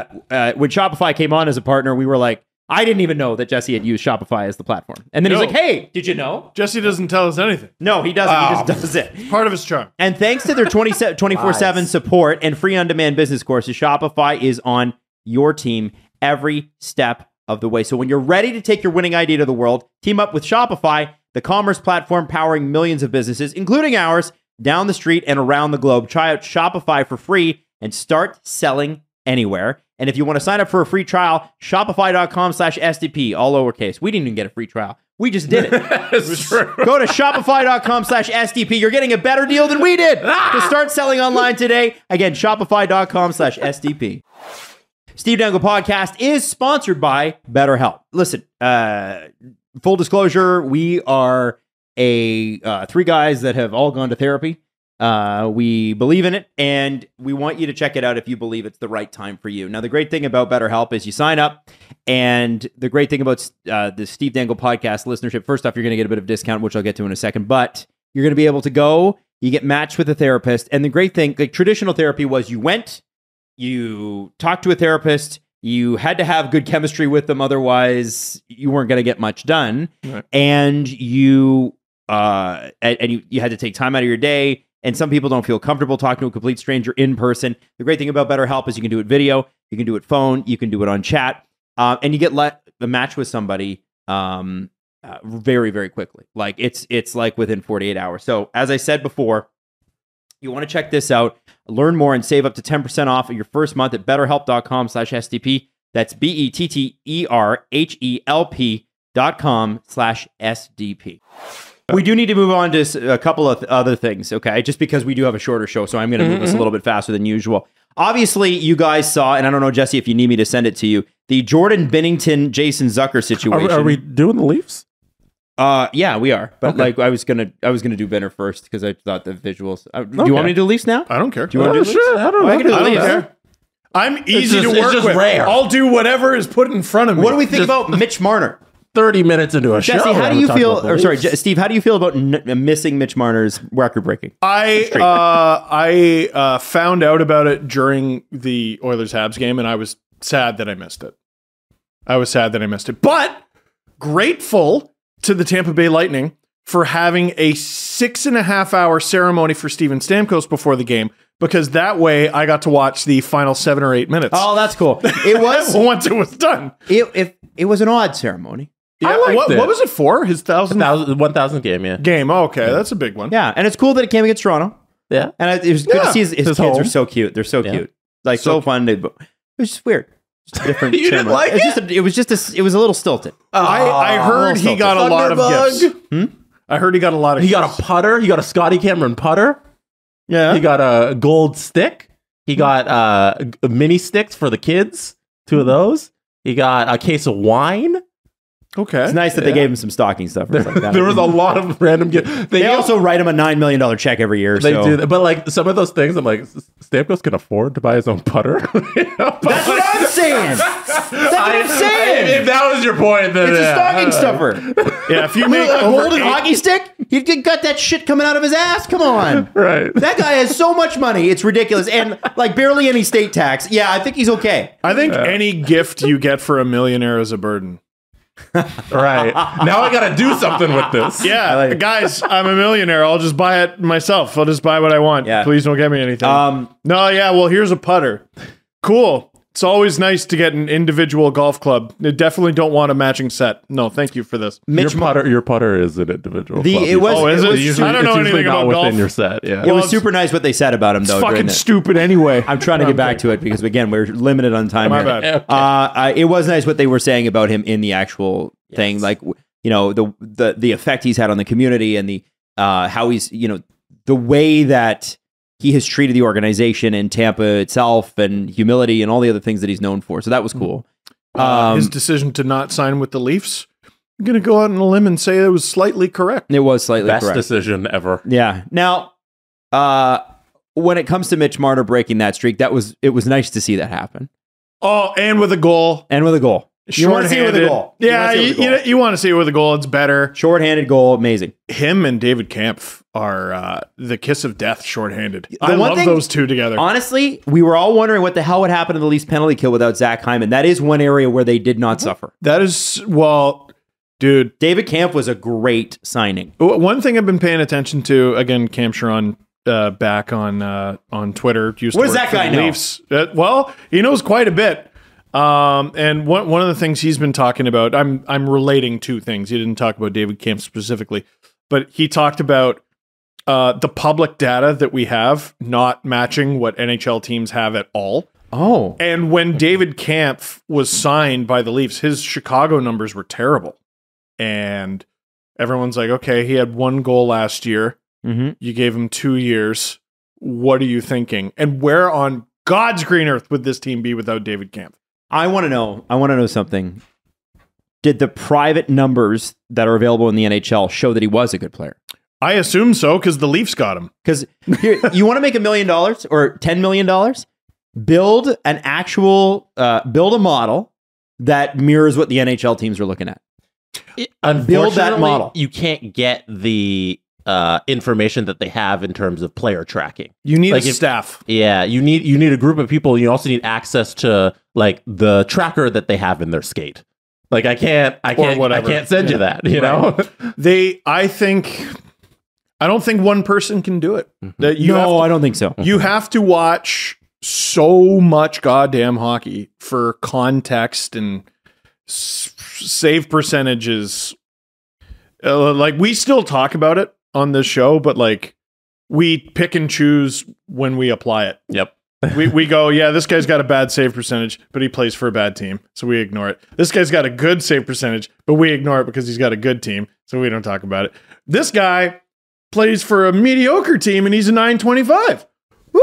Shopify came on as a partner, we were like, I didn't even know that Jesse had used Shopify as the platform. And then he's like, hey, did you know? Jesse doesn't tell us anything. No, he doesn't. Wow. He just does it. It's part of his charm. And thanks to their 24/7 support and free on-demand business courses, Shopify is on your team every step of the way. So when you're ready to take your winning idea to the world, team up with Shopify, the commerce platform powering millions of businesses, including ours, down the street and around the globe. Try out Shopify for free and start selling anywhere. And if you want to sign up for a free trial, shopify.com/SDP, all lowercase. We didn't even get a free trial. We just did it. Go to shopify.com/SDP. You're getting a better deal than we did to start selling online today. Again, shopify.com/SDP. Steve Dangle Podcast is sponsored by BetterHelp. Listen, full disclosure, we are three guys that have all gone to therapy. We believe in it, and we want you to check it out if you believe it's the right time for you. Now, the great thing about BetterHelp is you sign up, and the great thing about the Steve Dangle Podcast listenership, first off, you're going to get a bit of a discount, which I'll get to in a second, but you're going to be able to go, you get matched with a therapist, and the great thing, like traditional therapy was you went, you talked to a therapist, you had to have good chemistry with them, otherwise you weren't going to get much done, right. And you had to take time out of your day. And some people don't feel comfortable talking to a complete stranger in person. The great thing about BetterHelp is you can do it video, you can do it phone, you can do it on chat, and you get a match with somebody very, very quickly. Like it's like within 48 hours. So as I said before, you want to check this out, learn more, and save up to 10% off of your first month at BetterHelp.com/SDP. That's BetterHelp.com/SDP. We do need to move on to a couple of other things, okay? Just because we do have a shorter show, so I'm going to move this a little bit faster than usual. Obviously, you guys saw, and I don't know, Jesse, if you need me to send it to you, the Jordan Binnington, Jason Zucker situation. Are we doing the Leafs? Yeah, we are. But like, I was gonna do Benner first because I thought the visuals. Do you want me to do Leafs now? I don't care. Do you want to do Leafs? Sure. I don't know. I can do Leafs. Care. I'm easy to work with. Rare. I'll do whatever is put in front of me. What do we think about Mitch Marner? 30 minutes into a Jesse, show. How do you feel? Or sorry, Steve, how do you feel about missing Mitch Marner's record breaking? I found out about it during the Oilers-Habs game, and I was sad that I missed it. But grateful to the Tampa Bay Lightning for having a 6.5-hour ceremony for Steven Stamkos before the game, because that way I got to watch the final 7 or 8 minutes. Oh, that's cool. It was once it was done. It was an odd ceremony. Yeah, what was it for? His 1,000th game, yeah. Game, oh, okay, yeah. That's a big one. Yeah, and it's cool that it came against Toronto. Yeah. And it was good to see his kids home. Are so cute. They're so cute. Like, so fun. It was just weird. Just different. You didn't like it? It was a little stilted. I heard he got a lot of gifts. I heard he got a lot of gifts. He got a putter. He got a Scotty Cameron putter. Yeah. He got a gold stick. He got mini sticks for the kids. 2 of those. He got a case of wine. Okay. It's nice that they gave him some stocking stuffers like that. There was a lot of random gifts. They also write him a $9 million check every year. They do that. But like some of those things, I'm like, Stamkos can afford to buy his own putter. That's what I'm saying. That's what I'm saying. If that was your point, then it's a stocking stuffer. Yeah, if you make a golden hockey stick, he'd got that shit coming out of his ass. Come on. Right. That guy has so much money. It's ridiculous. And like barely any state tax. Yeah, I think he's okay. I think any gift you get for a millionaire is a burden. Right. Now I gotta do something with this. Yeah, like guys, I'm a millionaire. I'll just buy it myself. I'll just buy what I want. Yeah. Please don't get me anything. No, yeah, well, here's a putter. Cool. It's always nice to get an individual golf club. They definitely don't want a matching set. No, thank you for this. Your putter is an individual club. I don't know anything about golf. Within your set. Yeah. Well, it was super nice what they said about him, though. It's fucking stupid anyway. I'm trying to get back to it because, again, we're limited on time. My bad. Okay. It was nice what they were saying about him in the actual thing. Like, you know, the effect he's had on the community and the how he's, you know, the way that he has treated the organization and Tampa itself and humility and all the other things that he's known for. So that was cool. His decision to not sign with the Leafs, I'm going to go out on a limb and say it was slightly correct. It was slightly correct. Best decision ever. Yeah. Now, when it comes to Mitch Marner breaking that streak, it was nice to see that happen. Oh, and with a goal. You want to see it with a goal. Yeah, you want to see it with a goal. It's better. Shorthanded goal, amazing. Him and David Kampf are the kiss of death shorthanded. I love those two together. Honestly, we were all wondering what the hell would happen to the Leafs penalty kill without Zach Hyman. That is one area where they did not suffer. That is, well, dude. David Kampf was a great signing. One thing I've been paying attention to, again, Cam Chiron, back on Twitter. What does that guy know? Well, he knows quite a bit. And one of the things he's been talking about, I'm relating two things. He didn't talk about David Kampf specifically, but he talked about the public data that we have not matching what NHL teams have at all. Oh. And when David Kampf was signed by the Leafs, his Chicago numbers were terrible. And everyone's like, okay, he had one goal last year. Mm-hmm. You gave him 2 years. What are you thinking? And where on God's green earth would this team be without David Kampf? I want to know. I want to know something. Did the private numbers that are available in the NHL show that he was a good player? I assume so, because the Leafs got him. Because you want to make $1 million or $10 million? Build an actual, build a model that mirrors what the NHL teams are looking at. And build that model. You can't get the information that they have in terms of player tracking. You need a staff. Yeah, you need a group of people. You also need access to like the tracker that they have in their skate. Like I can't send you that. You know, I don't think one person can do it. I don't think so. You have to watch so much goddamn hockey for context and save percentages. Like we still talk about it on this show, but like we pick and choose when we apply it. Yep. we go, yeah, this guy's got a bad save percentage, but he plays for a bad team, so we ignore it. This guy's got a good save percentage, but we ignore it because he's got a good team, so we don't talk about it. This guy plays for a mediocre team and he's a 925. Woo!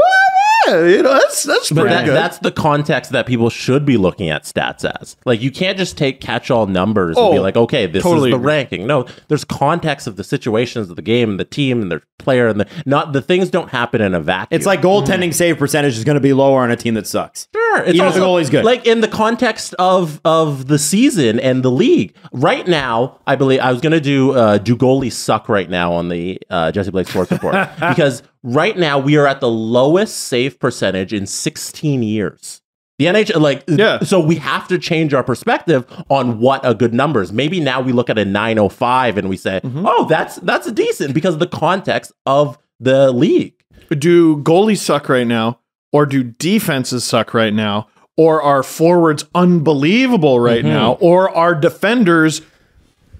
You know, that's pretty good. That's the context that people should be looking at stats as. Like, you can't just take catch-all numbers and be like, okay, this is the ranking. No, there's context of the situations of the game, and the team, and the player, and the things don't happen in a vacuum. It's like goaltending save percentage is going to be lower on a team that sucks. Sure, even if the goalie's good. Like in the context of the season and the league right now, I believe I was going to do goalies suck right now on the Jesse Blake Sports Report because. Right now, we are at the lowest save percentage in 16 years. The NHL, so we have to change our perspective on what a good number is. Maybe now we look at a 905 and we say, oh, that's a decent because of the context of the league. Do goalies suck right now, or do defenses suck right now, or are forwards unbelievable right now, or are defenders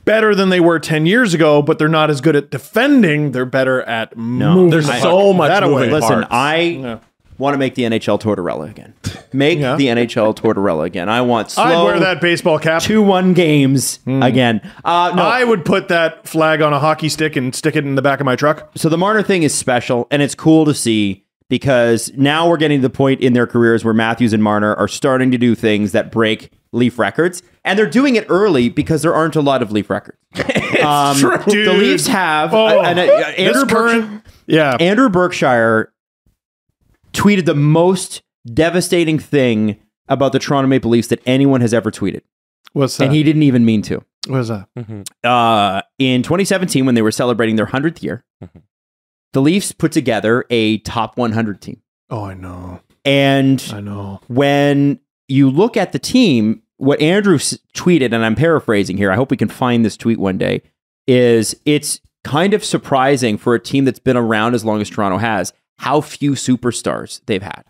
better than they were 10 years ago, but they're not as good at defending. They're better at moving. There's so much moving parts. Listen, I want to make the NHL Tortorella again. Make the NHL Tortorella again. I want slow. I'd wear that baseball cap. 2-1 games again. I would put that flag on a hockey stick and stick it in the back of my truck. So the Marner thing is special, and it's cool to see because now we're getting to the point in their careers where Matthews and Marner are starting to do things that break Leaf records, and they're doing it early because there aren't a lot of Leaf records. True. Dude. The Leafs have Andrew Berkshire tweeted the most devastating thing about the Toronto Maple Leafs that anyone has ever tweeted. What's that? And he didn't even mean to. What's that? In 2017, when they were celebrating their 100th year, the Leafs put together a top 100 team. Oh, I know. And I know when you look at the team. What Andrew tweeted, and I'm paraphrasing here, I hope we can find this tweet one day, is it's kind of surprising for a team that's been around as long as Toronto has, how few superstars they've had.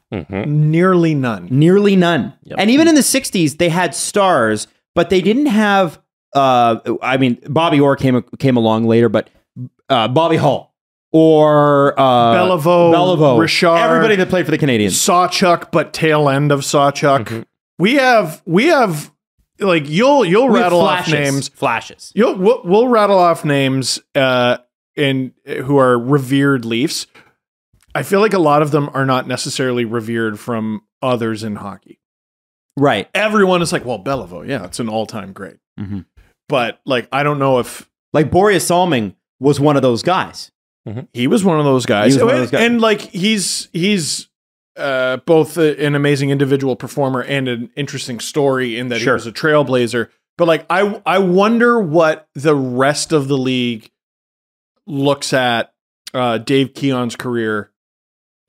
Nearly none. Nearly none. Yep. And even in the 60s, they had stars, but they didn't have, I mean, Bobby Orr came along later, but Bobby Hull. Or Beliveau, Richard. Everybody that played for the Canadians. Sawchuk, but tail end of Sawchuk. We have like you'll rattle off names. Flashes. We'll rattle off names who are revered Leafs. I feel like a lot of them are not necessarily revered from others in hockey. Right. Everyone is like, well, Beliveau, yeah, it's an all-time great. But like I don't know if like Boreas Salming was one of those guys. He was one of those guys. And like he's both an amazing individual performer and an interesting story in that he was a trailblazer. But like, I wonder what the rest of the league looks at Dave Keon's career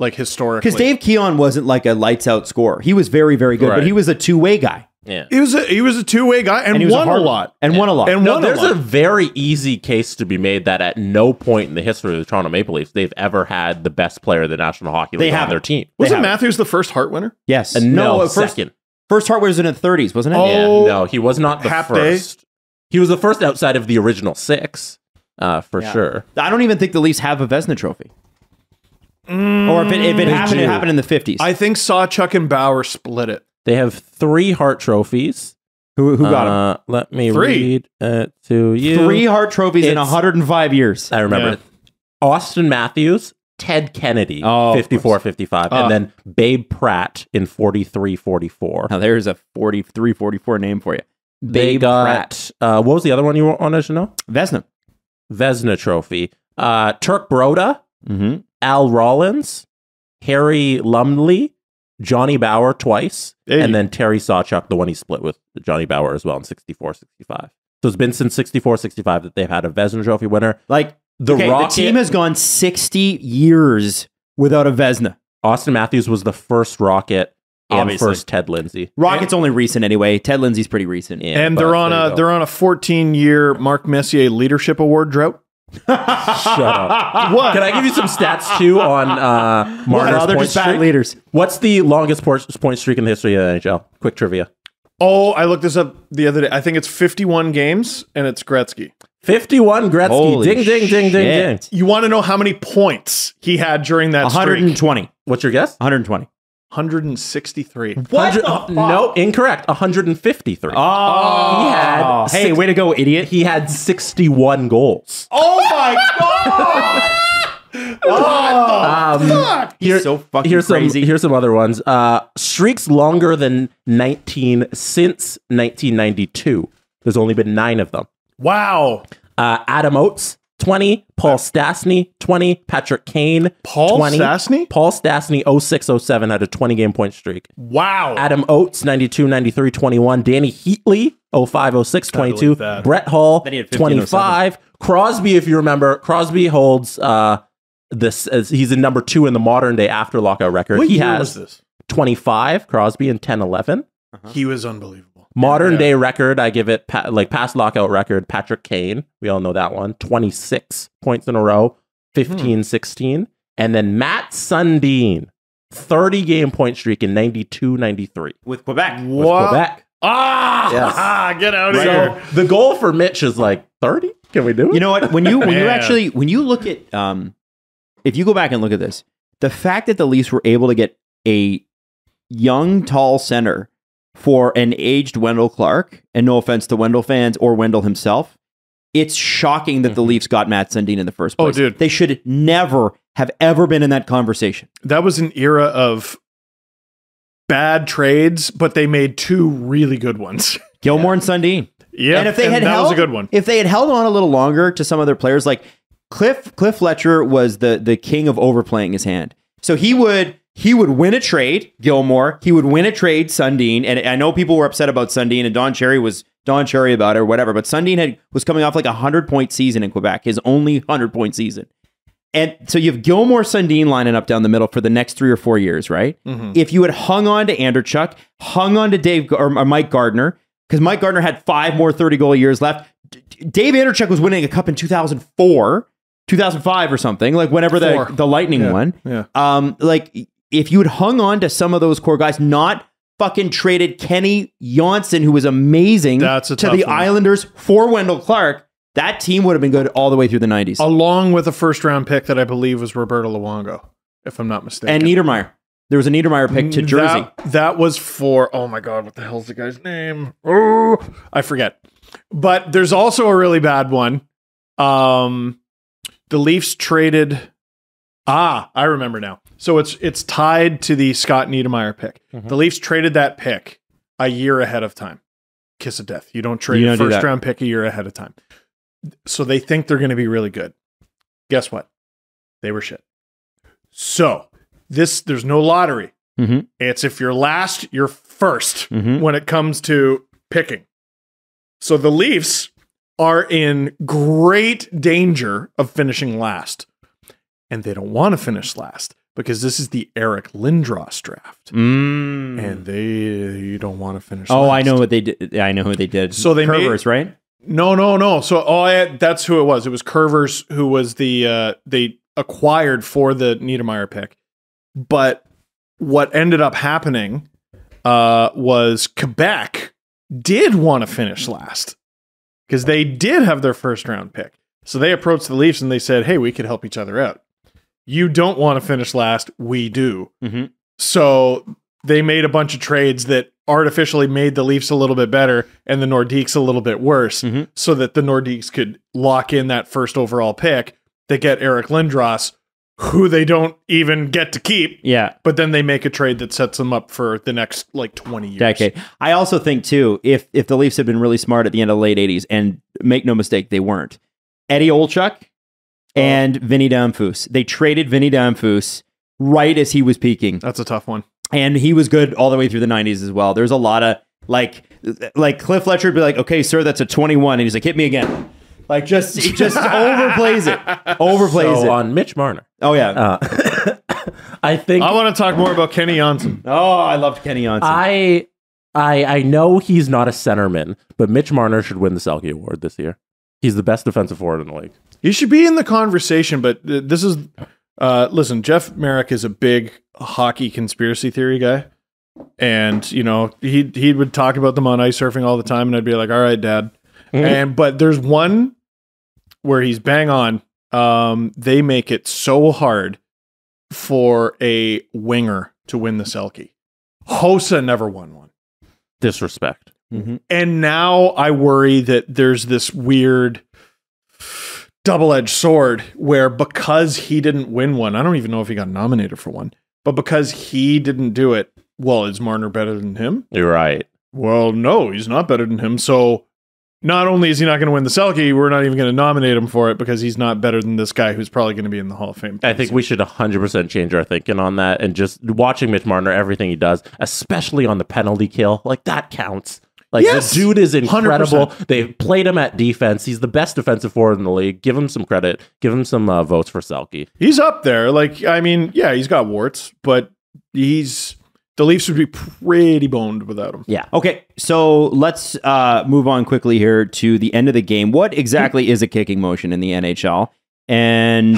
like historically. Because Dave Keon wasn't like a lights out scorer. He was very, very good, but he was a two-way guy. Yeah, he was a two-way guy and won a lot. And won a lot. And there's a very easy case to be made that at no point in the history of the Toronto Maple Leafs they've ever had the best player of the National Hockey League on their team. Wasn't Matthews the first Hart winner? Yes. No, second. First Hart was in the 30s, wasn't it? Oh, yeah, no, he was not the first. He was the first outside of the original six, for sure. I don't even think the Leafs have a Vezina trophy. Or if it happened, it happened in the 50s. I think Sawchuk and Bower split it. They have 3 Hart trophies. Who got them? Let me read it to you. 3 Hart trophies in 105 years. I remember it. Auston Matthews, Ted Kennedy, 54-55, and then Babe Pratt in 43-44. Now there's a 43-44 name for you. Babe Pratt. What was the other one you wanted to know? Vezina. Vezina trophy. Turk Broda, Al Rollins, Harry Lumley, Johnny Bower twice, and then Terry Sawchuk, the one he split with Johnny Bower as well in 64-65. So it's been since 64-65 that they've had a Vezina trophy winner. Like the team has gone 60 years without a Vezina. Auston Matthews was the first Rocket, obviously, and first Ted Lindsay. Rocket's only recent anyway. Ted Lindsay's pretty recent. Yeah, and they're on a 14-year Mark Messier Leadership Award drought. Shut up. What? Can I give you some stats too on Marner's point streak? Leaders. What's the longest point streak in the history of the NHL? Quick trivia. Oh, I looked this up the other day. I think it's 51 games, and it's Gretzky. 51 Gretzky. Holy ding, ding, ding, ding, ding. You want to know how many points he had during that 120 streak? What's your guess? 120. 163. What? No, incorrect. 153. Oh, he had hey, way to go, idiot! He had 61 goals. Oh my god! Oh, fuck! He's so fucking crazy. Here's some other ones. Streaks longer than 19 since 1992. There's only been 9 of them. Wow. Adam Oates, 20, Paul Stastny, 20, Patrick Kane, 20. Stastny? Paul Stastny, 06-07, had a 20-game point streak. Wow. Adam Oates, 92-93, 21. Danny Heatley, 05-06, 22. Brett Hull, 25. Crosby, if you remember, Crosby holds this. He's in number 2 in the modern day after lockout record. What year was this? 25, Crosby, in 10-11. He was unbelievable. Modern day record, I give it, like past lockout record, Patrick Kane. We all know that one. 26 points in a row, 15-16. And then Matt Sundin, 30-game point streak in 92-93. With Quebec. What? With Quebec. Ah! Yes. Get out of here. So the goal for Mitch is like 30? Can we do it? You know what? When you look at, if you go back and look at this, the fact that the Leafs were able to get a young, tall center for an aged Wendell Clark, and no offense to Wendell fans or Wendell himself, it's shocking that the Leafs got Matt Sundin in the first place. Oh, dude. They should never have ever been in that conversation. That was an era of bad trades, but they made 2 really good ones. Gilmour and Sundin. Yeah, and if they had held on a little longer to some other players, like Cliff Fletcher was the king of overplaying his hand. So he would win a trade, Gilmour. He would win a trade, Sundin. And I know people were upset about Sundin, and Don Cherry about it or whatever. But Sundin was coming off like a 100-point season in Quebec, his only 100-point season. And so you have Gilmour, Sundin lining up down the middle for the next 3 or 4 years, right? If you had hung on to Anderchuk, hung on to Dave or Mike Gartner, because Mike Gartner had 5 more 30-goal years left. Dave Anderchuk was winning a cup in 2004, 2005 or something, like whenever the Lightning won. Yeah. Like, if you had hung on to some of those core guys, not fucking traded Kenny Janssen, who was amazing, to the Islanders for Wendell Clark, that team would have been good all the way through the 90s. Along with a first-round pick that I believe was Roberto Luongo, if I'm not mistaken. And Niedermeyer. There was a Niedermeyer pick to Jersey. That was for, oh my God, what the hell's the guy's name? Oh, I forget. But there's also a really bad one. The Leafs traded... I remember now. So it's tied to the Scott Niedermeyer pick. The Leafs traded that pick a year ahead of time. Kiss of death. You don't trade a first-round pick a year ahead of time. So they think they're going to be really good. Guess what? They were shit. So there's no lottery. Mm-hmm. It's if you're last, you're first mm-hmm. when it comes to picking. So the Leafs are in great danger of finishing last. And they don't want to finish last because this is the Eric Lindros draft. Mm. And they don't want to finish last. Oh, I know what they did. I know who they did. So they Curvers, right? No. So that's who it was. It was Curvers who was the they acquired for the Niedermeyer pick. But what ended up happening was Quebec did want to finish last because they did have their first round pick. So they approached the Leafs and they said, hey, we could help each other out. You don't want to finish last. We do. Mm-hmm. So they made a bunch of trades that artificially made the Leafs a little bit better and the Nordiques a little bit worse mm-hmm. so that the Nordiques could lock in that first overall pick. They get Eric Lindros, who they don't even get to keep. Yeah. But then they make a trade that sets them up for the next like 20 years. Decade. I also think too, if the Leafs had been really smart at the end of the late 80s, and make no mistake, they weren't. Eddie Olchuk and Vinnie Damphousse. They traded Vinnie Damphousse right as he was peaking. That's a tough one. And he was good all the way through the 90s as well. There's a lot of like Cliff Fletcher would be like, okay, sir, that's a 21. And he's like, hit me again. Like just overplays it. So on Mitch Marner. Oh, yeah. I want to talk more about Kenny Janssen. Oh, I loved Kenny Janssen. I know he's not a centerman, but Mitch Marner should win the Selke Award this year. He's the best defensive forward in the league. He should be in the conversation, but this is... listen, Jeff Merrick is a big hockey conspiracy theory guy. And, you know, he would talk about them on ice surfing all the time, and I'd be like, all right, Dad. Mm-hmm. But there's one where he's bang on. They make it so hard for a winger to win the Selke. Hossa never won one. Disrespect. Mm-hmm. And now I worry that there's this weird double-edged sword where because he didn't win one, I don't even know if he got nominated for one, but because he didn't do it, well, is Marner better than him? You're right. Well, no, he's not better than him. So not only is he not going to win the Selke, we're not even going to nominate him for it because he's not better than this guy who's probably going to be in the Hall of Fame. I think we should 100% change our thinking on that, and just watching Mitch Marner, everything he does, especially on the penalty kill, like that counts. Like, yes, the dude is incredible. 100%. They've played him at defense. He's the best defensive forward in the league. Give him some credit. Give him some votes for Selke. He's up there. Like, I mean, yeah, he's got warts, but the Leafs would be pretty boned without him. Yeah. Okay, so let's move on quickly here to the end of the game. What exactly is a kicking motion in the NHL? And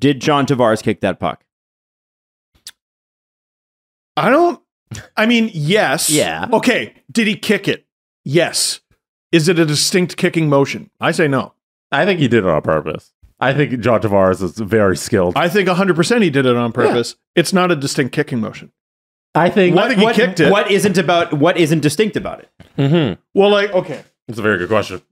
did John Tavares kick that puck? Yes. Yeah. Okay. Did he kick it? Yes. Is it a distinct kicking motion? I say no. I think he did it on purpose. I think John Tavares is very skilled. I think 100% he did it on purpose. Yeah. It's not a distinct kicking motion. I think he kicked it. What isn't distinct about it? Mm-hmm. Well, okay. That's a very good question.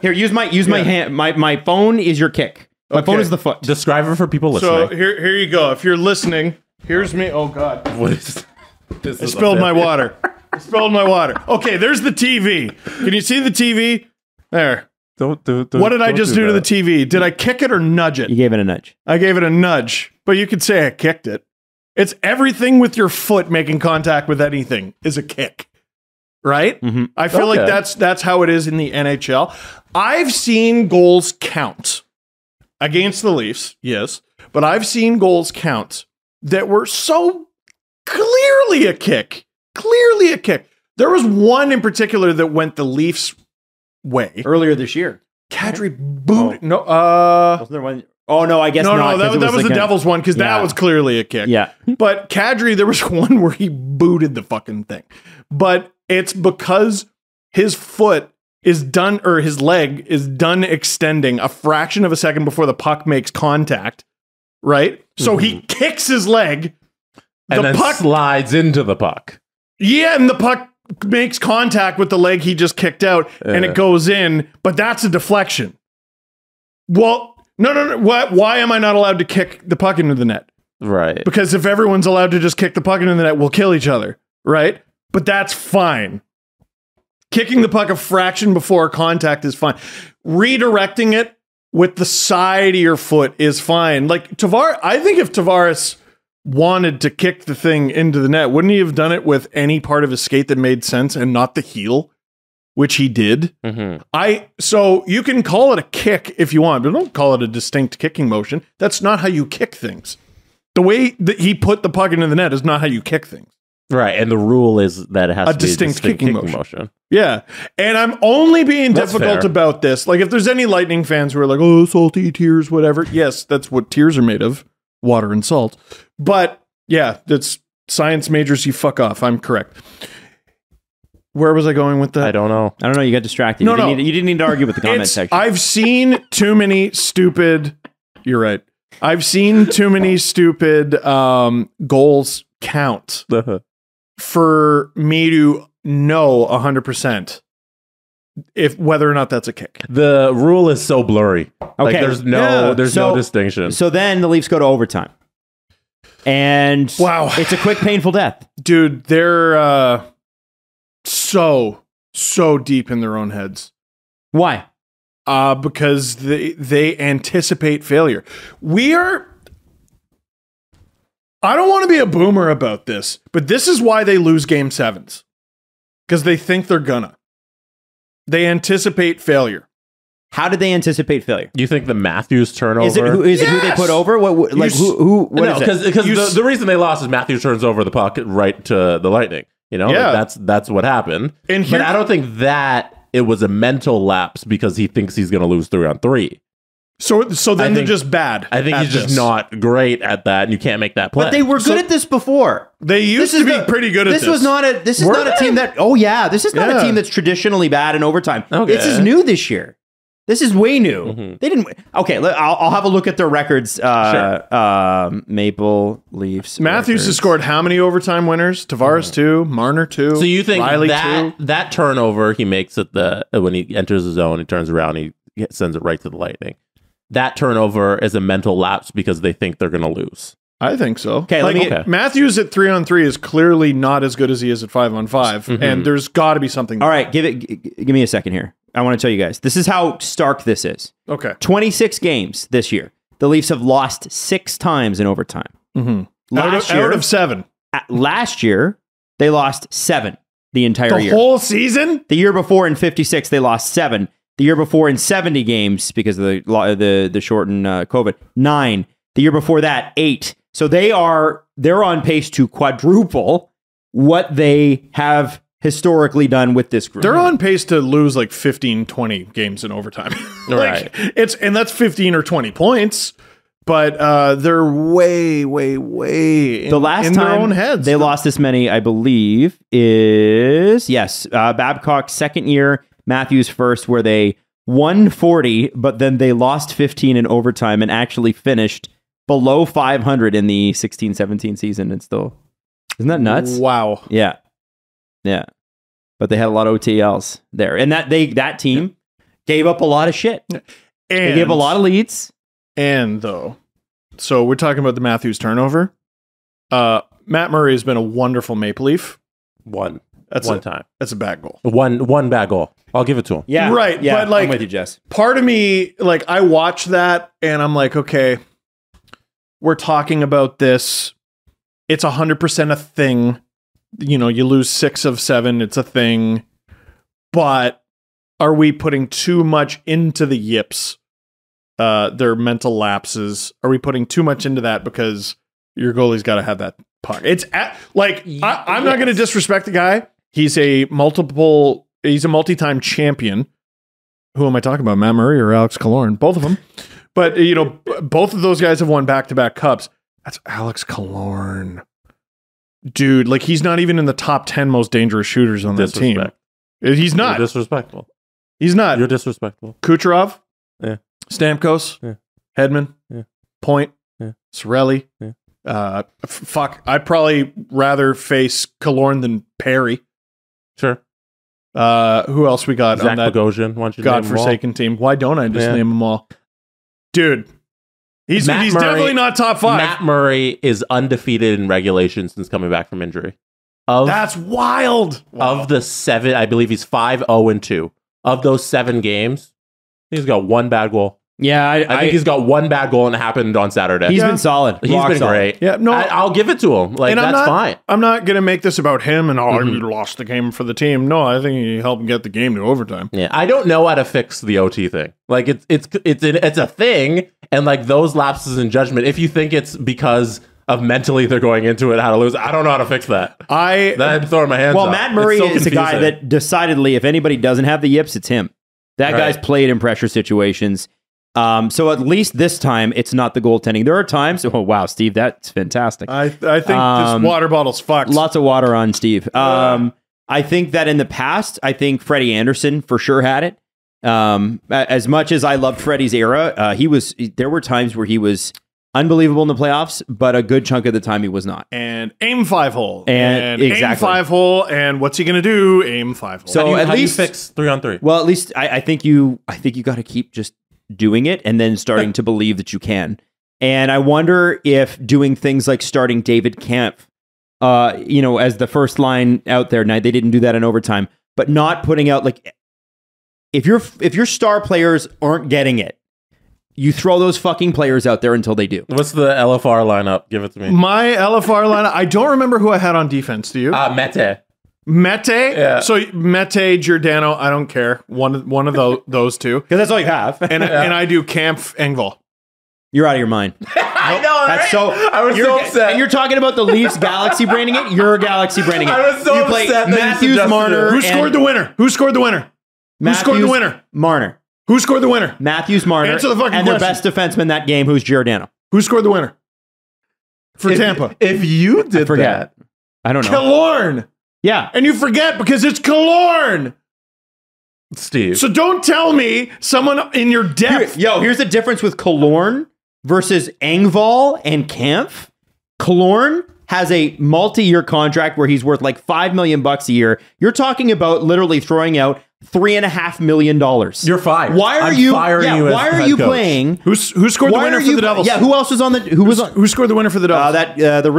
Here, use my hand. My phone is your kick. My phone is the foot. Describe it for people listening. So here you go. If you're listening, here's me. Oh God. What is that? I spilled my water. Okay, there's the TV. Can you see the TV? There. What did I just do to the TV? Did I kick it or nudge it? You gave it a nudge. I gave it a nudge, but you could say I kicked it. It's everything with your foot making contact with anything is a kick, right? Mm-hmm. I feel like that's how it is in the NHL. I've seen goals count against the Leafs, yes, but I've seen goals count that were so clearly a kick. There was one in particular that went the Leafs' way earlier this year. Kadri booted. Oh. No, wasn't there one? Oh no, I guess not. No, that was the Devils one because that was clearly a kick. Yeah, but Kadri, there was one where he booted the fucking thing, but it's because his foot is done, or his leg is done extending a fraction of a second before the puck makes contact. Right, so he kicks his leg. And the puck slides into the puck. Yeah, and the puck makes contact with the leg he just kicked out, and it goes in, but that's a deflection. Well, no. Why am I not allowed to kick the puck into the net? Right. Because if everyone's allowed to just kick the puck into the net, we'll kill each other, right? But that's fine. Kicking the puck a fraction before contact is fine. Redirecting it with the side of your foot is fine. Like, I think if Tavares wanted to kick the thing into the net, wouldn't he have done it with any part of his skate that made sense and not the heel, which he did? Mm-hmm. So you can call it a kick if you want, but don't call it a distinct kicking motion. That's not how you kick things. The way that he put the puck into the net is not how you kick things. Right, and the rule is that it has to be a distinct kicking motion. Yeah, and I'm only being difficult about this. Like, if there's any Lightning fans who are like, oh, salty tears, whatever. Yes, that's what tears are made of, water and salt. But, yeah, that's science majors, you fuck off. I'm correct. Where was I going with that? I don't know. You got distracted. No, you didn't need to argue with the comment section. I've seen too many stupid... You're right. I've seen too many stupid goals count. For me to know 100% if whether or not that's a kick. The rule is so blurry. Okay, like there's no distinction. So then the Leafs go to overtime, and wow, it's a quick, painful death, dude. They're so deep in their own heads. Why? Because they anticipate failure. We are. I don't want to be a boomer about this, but this is why they lose game sevens. Because they think they're gonna. They anticipate failure. How did they anticipate failure? You think the Matthews turnover? Is it who they put over? What, like, who, what no, is it? Because the reason they lost is Matthews turns over the puck right to the Lightning. You know? Yeah. Like that's what happened. And but I don't think that it was a mental lapse because he thinks he's going to lose 3-on-3. So then they're just bad. I think he's just not great at that, and you can't make that play. But they were good at this before. They used to be pretty good at this. This is not a team that's traditionally bad in overtime. Okay. This is new this year. This is way new. Mm-hmm. They didn't. Okay, I'll have a look at their records. Sure. Maple Leafs. Matthews has scored how many overtime winners? Tavares two, Marner two. So you think Riley that turnover he makes at when he enters the zone, he turns around, he sends it right to the Lightning. That turnover is a mental lapse because they think they're going to lose. I think so. Okay, Matthews at 3-on-3 is clearly not as good as he is at 5-on-5, and there's got to be something. All right, give me a second here. I want to tell you guys. This is how stark this is. Okay. 26 games this year. The Leafs have lost 6 times in overtime. Out of 7. Last year, they lost 7 the entire year. The whole season? The year before in 56, they lost 7. The year before in 70 games because of the shortened COVID, 9. The year before that, 8. So they're on pace to quadruple what they have historically done with this group. They're on pace to lose like 15, 20 games in overtime. Like, right. And that's 15 or 20 points, but they're way their own heads. They lost this many, I believe, is Babcock's second year. Matthews first, where they won 40, but then they lost 15 in overtime and actually finished below 500 in the 16-17 season. And still, isn't that nuts? Wow. Yeah, yeah. But they had a lot of OTLs there, and that team gave up a lot of shit. And they gave a lot of leads. And though, so we're talking about the Matthews turnover. Matt Murray has been a wonderful Maple Leaf. That's a bad goal. One bad goal. I'll give it to him. Yeah. Right. Yeah. But like, I'm with you, Jess. Part of me, like, I watch that and I'm like, okay, we're talking about this. It's 100% a thing. You know, you lose 6 of 7. It's a thing. But are we putting too much into the yips? Their mental lapses. Are we putting too much into that? Because your goalie's got to have that puck. I'm not going to disrespect the guy. He's a multi-time champion. Who am I talking about? Matt Murray or Alex Killorn? Both of them. But, you know, both of those guys have won back-to-back cups. That's Alex Killorn. Dude, like, he's not even in the top 10 most dangerous shooters on this team. He's not. You're disrespectful. He's not. You're disrespectful. Kucherov. Yeah. Stamkos. Yeah. Hedman. Yeah. Point. Yeah. Cirelli. Yeah. Fuck. I'd probably rather face Killorn than Perry. Sure. Who else we got? Zach Bogosian. Why don't you godforsaken team? Why don't I just name them all? Dude, he's definitely not top 5. Matt Murray is undefeated in regulation since coming back from injury. That's wild. Wow. Of the 7, I believe he's 5-0-2. Of those 7 games, he's got 1 bad goal. Yeah, I think he's got one bad goal and it happened on Saturday. He's been solid. He's been great. Yeah, no, I'll give it to him. Like, that's fine. I'm not going to make this about him and, you lost the game for the team. No, I think he helped get the game to overtime. Yeah, I don't know how to fix the OT thing. Like, it's a thing. And, like, those lapses in judgment, if you think it's because of mentally they're going into it, how to lose, I don't know how to fix that. I'm throwing my hands up. Well, Matt Murray is the guy that decidedly, if anybody doesn't have the yips, it's him. That guy's played in pressure situations. So at least this time, it's not the goaltending. There are times, oh wow, Steve, that's fantastic. I think this water bottle's fucked. Lots of water on Steve. I think that in the past, I think Freddie Anderson for sure had it. As much as I loved Freddie's era, there were times where he was unbelievable in the playoffs, but a good chunk of the time he was not. And aim five hole. And exactly. Aim five hole. And what's he going to do? Aim five hole. So at least fix 3-on-3. Well, at least I think you got to keep just doing it and then starting to believe that you can. And I wonder if doing things like starting David Kampf, as the first line out there, now they didn't do that in overtime, but not putting out, like, if your star players aren't getting it, you throw those fucking players out there until they do. What's the LFR lineup? Give it to me. My LFR lineup, I don't remember who I had on defense. Do you? Mete. Mete? Yeah. So Mete, Giordano, I don't care. One of those two. Because that's all you have. And I do Kampf, Engvall. You're out of your mind. I know, right? I was so upset. And you're talking about the Leafs Galaxy branding it? You're Galaxy branding it. I was so upset. Matthews, Marner. Who scored the winner? Who scored the winner? Matthews, who scored the winner? Marner. Who scored the winner? Matthews, Marner. Answer the fucking question. And their best defenseman that game, who's Giordano. Who scored the winner? For Tampa. If you did that. I don't know. Killorn. Yeah. And you forget because it's Killorn. Steve. So don't tell me someone in your depth. Here's the difference with Killorn versus Engvall and Kampf. Killorn has a multi-year contract where he's worth like $5 million a year. You're talking about literally throwing out $3.5 million. You're fired. Why are you? Yeah. You why are you coach. Playing? Who scored the winner for the Devils? Yeah. Who else was on the? Who scored the winner for the Devils? The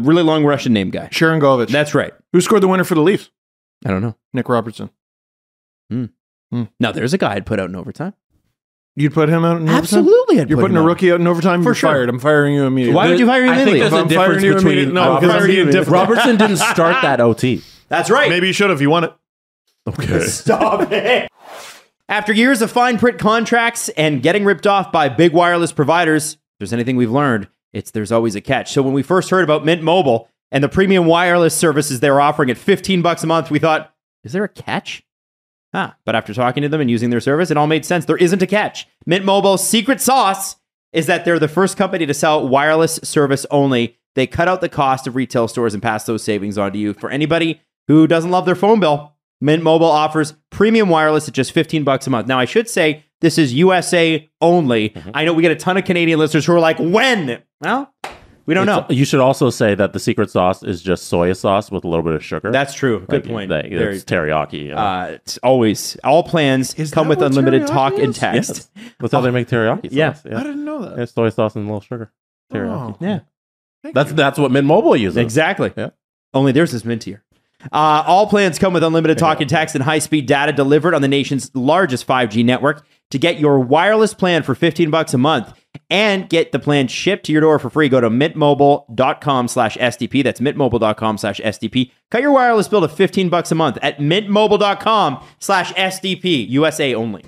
really long Russian name guy. Sharangovich. That's right. Who scored the winner for the Leafs? I don't know. Nick Robertson. Now there's a guy I'd put out in overtime. You'd put him out in overtime? Absolutely. You're putting a rookie out in overtime? You're fired. I'm firing you immediately. Why would you fire him immediately? I think there's a difference between... No, Robertson didn't start that OT. That's right. Maybe you should have. You won it. Okay. Stop it. After years of fine print contracts and getting ripped off by big wireless providers, if there's anything we've learned, it's there's always a catch. So when we first heard about Mint Mobile and the premium wireless services they were offering at $15 a month, we thought, is there a catch? But after talking to them and using their service, it all made sense. There isn't a catch. Mint Mobile's secret sauce is that they're the first company to sell wireless service only. They cut out the cost of retail stores and pass those savings on to you. For anybody who doesn't love their phone bill, Mint Mobile offers premium wireless at just $15 a month. Now, I should say this is USA only. I know we get a ton of Canadian listeners who are like, when? Well, we don't know. You should also say that the secret sauce is just soy sauce with a little bit of sugar. That's true. Good point. It's teriyaki. You know? It's always. All plans come with unlimited talk and text. Yes. That's how they make teriyaki sauce. Yeah. I didn't know that. It's soy sauce and a little sugar. Teriyaki. Yeah. That's what Mint Mobile uses. Exactly. Yeah. Only theirs is mintier. All plans come with unlimited talk and text and high-speed data delivered on the nation's largest 5G network. To get your wireless plan for $15 a month and get the plan shipped to your door for free, go to mintmobile.com/SDP. That's mintmobile.com/SDP. Cut your wireless bill to $15 a month at mintmobile.com/SDP, USA only.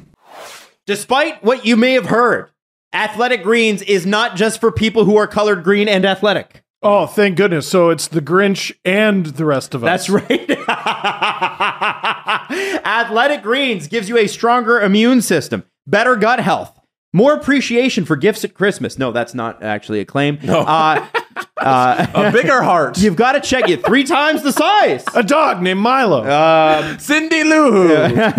Despite what you may have heard, Athletic Greens is not just for people who are colored green and athletic. Oh, thank goodness. So it's the Grinch and the rest of us. That's right. Athletic Greens gives you a stronger immune system, better gut health, more appreciation for gifts at Christmas. No, that's not actually a claim. No. A bigger heart. You've got to check it 3 times the size. A dog named Milo. Cindy Lou Who.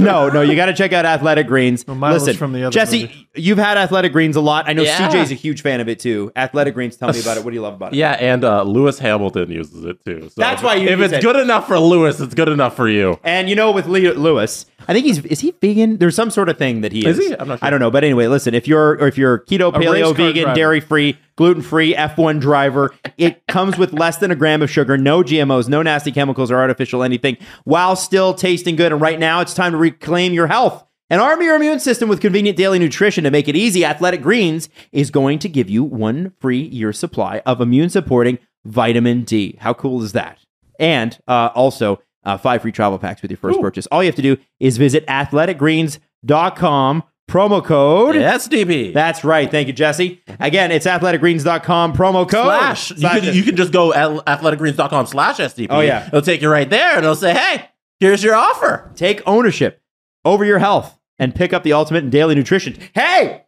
No, you got to check out Athletic Greens. Well, Milo's from the other Jesse, movie. You've had Athletic Greens a lot. I know CJ's a huge fan of it too. Athletic Greens, tell me about it. What do you love about it? Yeah, and Lewis Hamilton uses it too. So that's why you use it. If it's good enough for Lewis, it's good enough for you. And you know, with Lewis, I think is he vegan? There's some sort of thing that he is. Is he? I'm not sure. I don't know. But anyway, listen, if you're keto, paleo, vegan, dairy-free, gluten-free, F1 driver, it comes with less than a gram of sugar, no GMOs, no nasty chemicals or artificial anything, while still tasting good. And right now, it's time to reclaim your health And arm your immune system with convenient daily nutrition. To make it easy, Athletic Greens is going to give you one free year supply of immune-supporting vitamin D. How cool is that? And also, 5 free travel packs with your first purchase. All you have to do is visit athleticgreens.com, promo code... SDB. That's right. Thank you, Jesse. Again, it's athleticgreens.com, promo code... Slash. You can just go athleticgreens.com/SDB. Oh, yeah. It'll take you right there, and it'll say, hey, here's your offer. Take ownership over your health and pick up the ultimate in daily nutrition. Hey,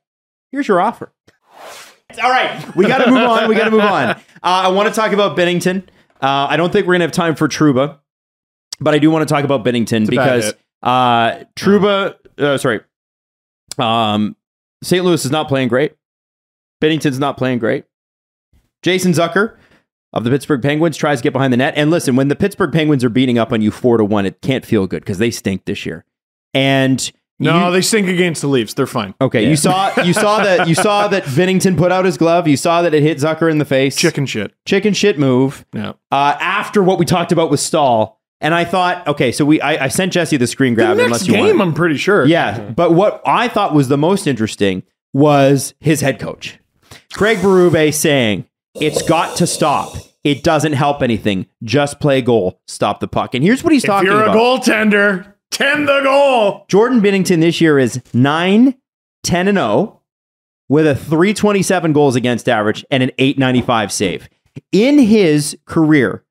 here's your offer. All right, we got to move on. I want to talk about Binnington. I don't think we're going to have time for Trouba, but I do want to talk about Binnington because St. Louis is not playing great. Binnington's not playing great. Jason Zucker of the Pittsburgh Penguins tries to get behind the net. And listen, when the Pittsburgh Penguins are beating up on you 4-1, it can't feel good because they stink this year. And they stink against the Leafs. They're fine. Okay, yeah. You saw that Binnington put out his glove. You saw that it hit Zucker in the face. Chicken shit move. Yeah. After what we talked about with Stahl, and I thought, okay, so I sent Jesse the screen grab. The next game, I'm pretty sure. Yeah, but what I thought was the most interesting was his head coach, Craig Berube, saying it's got to stop. It doesn't help anything. Just play goal. Stop the puck. And here's what he's talking about. If you're a goaltender. 10 the goal. Jordan Binnington this year is 9-10-0 with a 327 goals against average and an 895 save. In his career,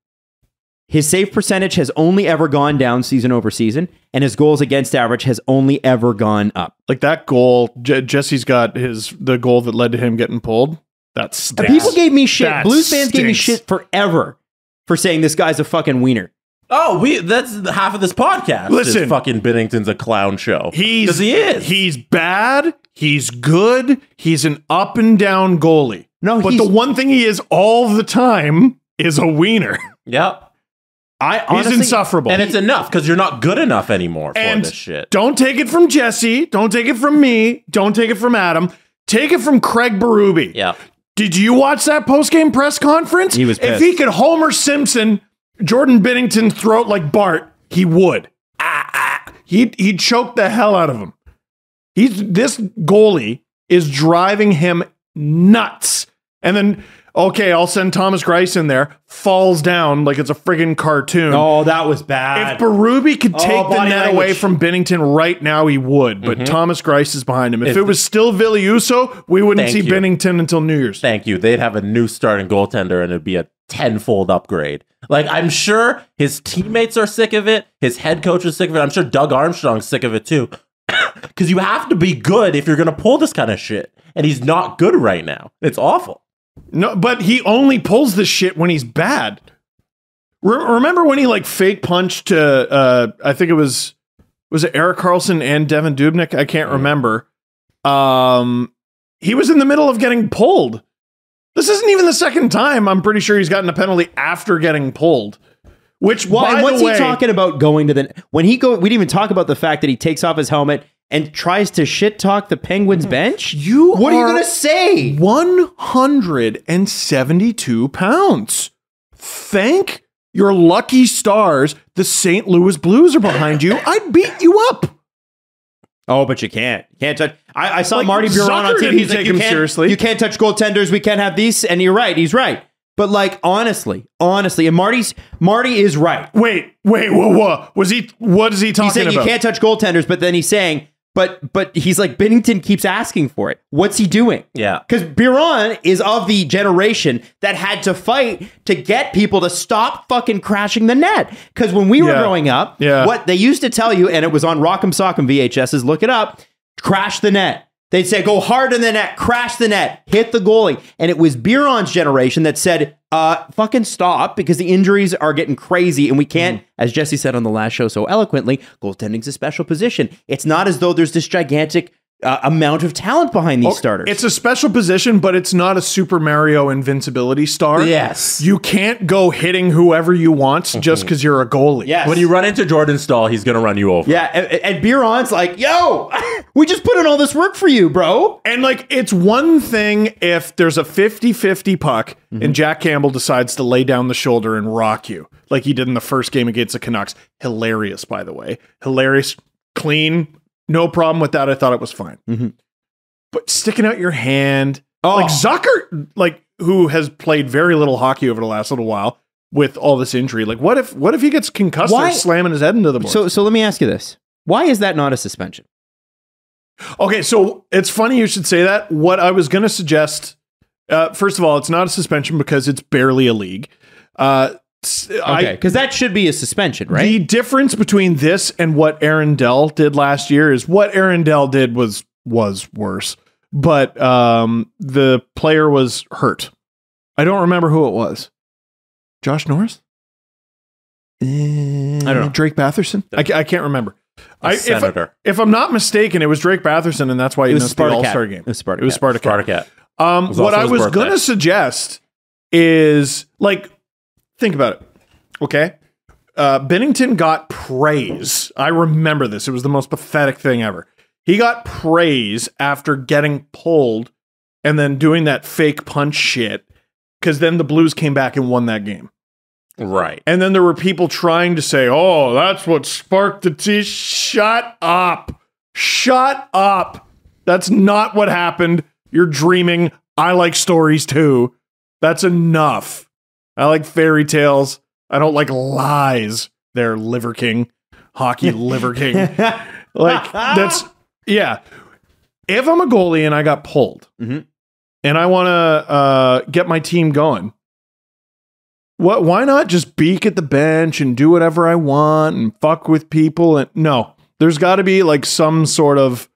his save percentage has only ever gone down season over season, and his goals against average has only ever gone up. Like that goal, Jesse's got the goal that led to him getting pulled. That's people gave me shit. That Blues fans gave me shit forever for saying this guy's a fucking wiener. Oh, that's half of this podcast. Listen, fucking Binnington's a clown show. He is. He's bad. He's good. He's an up and down goalie. No, but the one thing he is all the time is a wiener. Yep. He's insufferable. And it's enough because you're not good enough anymore for this shit. Don't take it from Jesse. Don't take it from me. Don't take it from Adam. Take it from Craig Berube. Yeah. Did you watch that post-game press conference? He was pissed. If he could Homer Simpson Jordan Binnington's throat like Bart, he would. He'd choke the hell out of him. This goalie is driving him nuts. And then, okay, I'll send Thomas Greiss in there, falls down like it's a friggin' cartoon. Oh, that was bad. If Berube could take the net away from Binnington right now, he would. But Thomas Greiss is behind him. If it was still Ville Husso, we wouldn't see Binnington until New Year's. Thank you. They'd have a new starting goaltender, and it'd be a tenfold upgrade. Like, I'm sure his teammates are sick of it. His head coach is sick of it. I'm sure Doug Armstrong's sick of it too. Because you have to be good if you're going to pull this kind of shit. And he's not good right now. It's awful. No, but he only pulls this shit when he's bad. Remember when he like fake punched to, I think it was it Erik Karlsson and Devin Dubnyk? I can't remember. He was in the middle of getting pulled. This isn't even the second time. I'm pretty sure he's gotten a penalty after getting pulled. Which, what's he talking about going to the... We didn't even talk about the fact that he takes off his helmet and tries to shit talk the Penguins bench. What are you going to say? 172 pounds. Thank your lucky stars. The St. Louis Blues are behind you. I'd beat you up. Oh, but you can't. You can't touch... I saw like Marty Biron on TV. He's like, you can't touch goaltenders. We can't have these. And you're right. He's right. But like, honestly, and Marty is right. Wait, whoa. What is he talking about? He's saying you can't touch goaltenders, but then he's saying, but he's like, Binnington keeps asking for it. What's he doing? Yeah. Because Biron is of the generation that had to fight to get people to stop fucking crashing the net. Because when we were growing up, what they used to tell you, and it was on Rock'em Sock'em VHSs, look it up, crash the net. They'd say, go hard in the net, crash the net, hit the goalie. And it was Biron's generation that said, fucking stop, because the injuries are getting crazy. And we can't, as Jesse said on the last show so eloquently, goaltending's a special position. It's not as though there's this gigantic amount of talent behind these starters. It's a special position, but it's not a Super Mario invincibility star. Yes. You can't go hitting whoever you want just because you're a goalie. Yes. When you run into Jordan Stahl, he's going to run you over. Yeah. And Biron's like, yo, we just put in all this work for you, bro. And like, it's one thing if there's a 50-50 puck and Jack Campbell decides to lay down the shoulder and rock you like he did in the first game against the Canucks. Hilarious, by the way. Hilarious, clean, No problem with that. I thought it was fine. Mm-hmm. But sticking out your hand, like Zucker, like who has played very little hockey over the last little while with all this injury. Like what if he gets concussed or slamming his head into the board? So let me ask you this. Why is that not a suspension? Okay, so it's funny you should say that. What I was going to suggest, first of all, it's not a suspension because it's barely a league. Okay, because that should be a suspension, right? The difference between this and what Aaron Dell did last year is what Aaron Dell did was worse, but the player was hurt. I don't remember who it was. Josh Norris? I don't know. Drake Batherson? I can't remember. Senator. If I'm not mistaken, it was Drake Batherson, and that's why he missed the All-Star game. It was Spartacat. What I was going to suggest is, like, think about it, okay? Binnington got praise. I remember this. It was the most pathetic thing ever. He got praise after getting pulled and then doing that fake punch shit, because then the Blues came back and won that game. Right. And then there were people trying to say, oh, that's what sparked the tea. Shut up. Shut up. That's not what happened. You're dreaming. I like stories too. That's enough. I like fairy tales. I don't like lies. They're Liver King. Hockey Liver King. Like, that's, yeah. If I'm a goalie and I got pulled and I want to get my team going, why not just beak at the bench and do whatever I want and fuck with people? And no, there's got to be like some sort of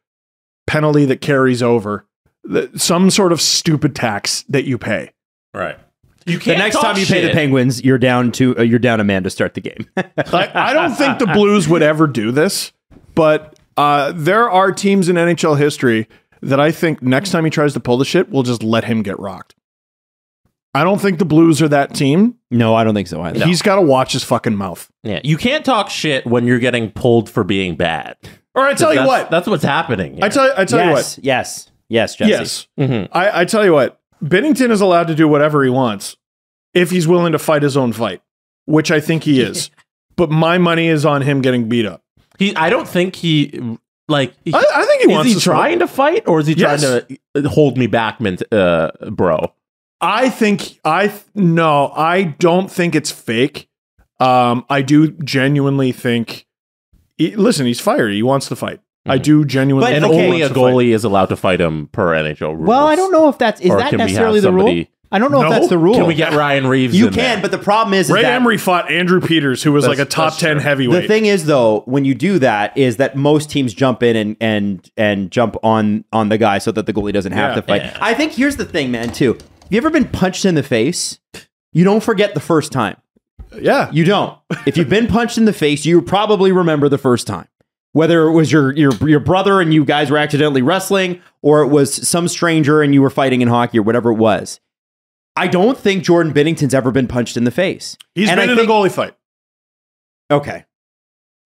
penalty that carries over, some sort of stupid tax that you pay. Right. You can't. The next time you pay the Penguins, you're down a man to start the game. I don't think the Blues would ever do this, but there are teams in NHL history that I think next time he tries to pull the shit, we'll just let him get rocked. I don't think the Blues are that team. No, I don't think so either. He's got to watch his fucking mouth. Yeah, you can't talk shit when you're getting pulled for being bad. Or I tell you what. That's what's happening. I tell you what. Yes, Jesse. Yes. Mm-hmm. I tell you what. Binnington is allowed to do whatever he wants if he's willing to fight his own fight, which I think he is. But my money is on him getting beat up. I don't think he... Like, I think he wants to trying to fight, or is he trying to hold me back, bro? No, I don't think it's fake. I do genuinely think, listen, he's fired. He wants to fight. I do genuinely. But, and only a goalie is allowed to fight him per NHL rules. Well, I don't know if that's, is that necessarily the rule? I don't know if that's the rule. Can we get Ryan Reeves? You can, but the problem is Ray Emery fought Andrew Peters, who was like a top 10 heavyweight. The thing is, though, when you do that, is that most teams jump in and jump on the guy so that the goalie doesn't have to fight. Yeah. I think here's the thing, man, too. Have you ever been punched in the face? You don't forget the first time. Yeah, you don't. If you've been punched in the face, you probably remember the first time. Whether it was your brother and you guys were accidentally wrestling, or it was some stranger and you were fighting in hockey or whatever it was. I don't think Jordan Binnington's ever been punched in the face. He's been in a goalie fight. Okay.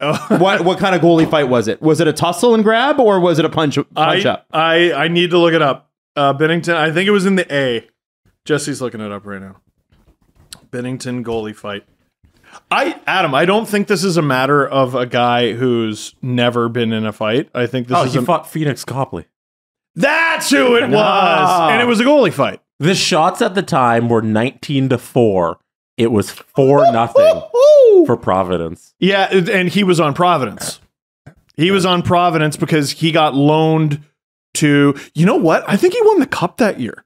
Oh. What kind of goalie fight was it? Was it a tussle and grab, or was it a punch up? I need to look it up. Binnington, I think it was in the A. Jesse's looking it up right now. Binnington goalie fight. I don't think this is a matter of a guy who's never been in a fight. I think this is... Oh, he fought Phoenix Copley. That's who it was! No. And it was a goalie fight. The shots at the time were 19-4. It was 4-0 for Providence. Yeah, and he was on Providence. He was on Providence because he got loaned to... You know what? I think he won the cup that year.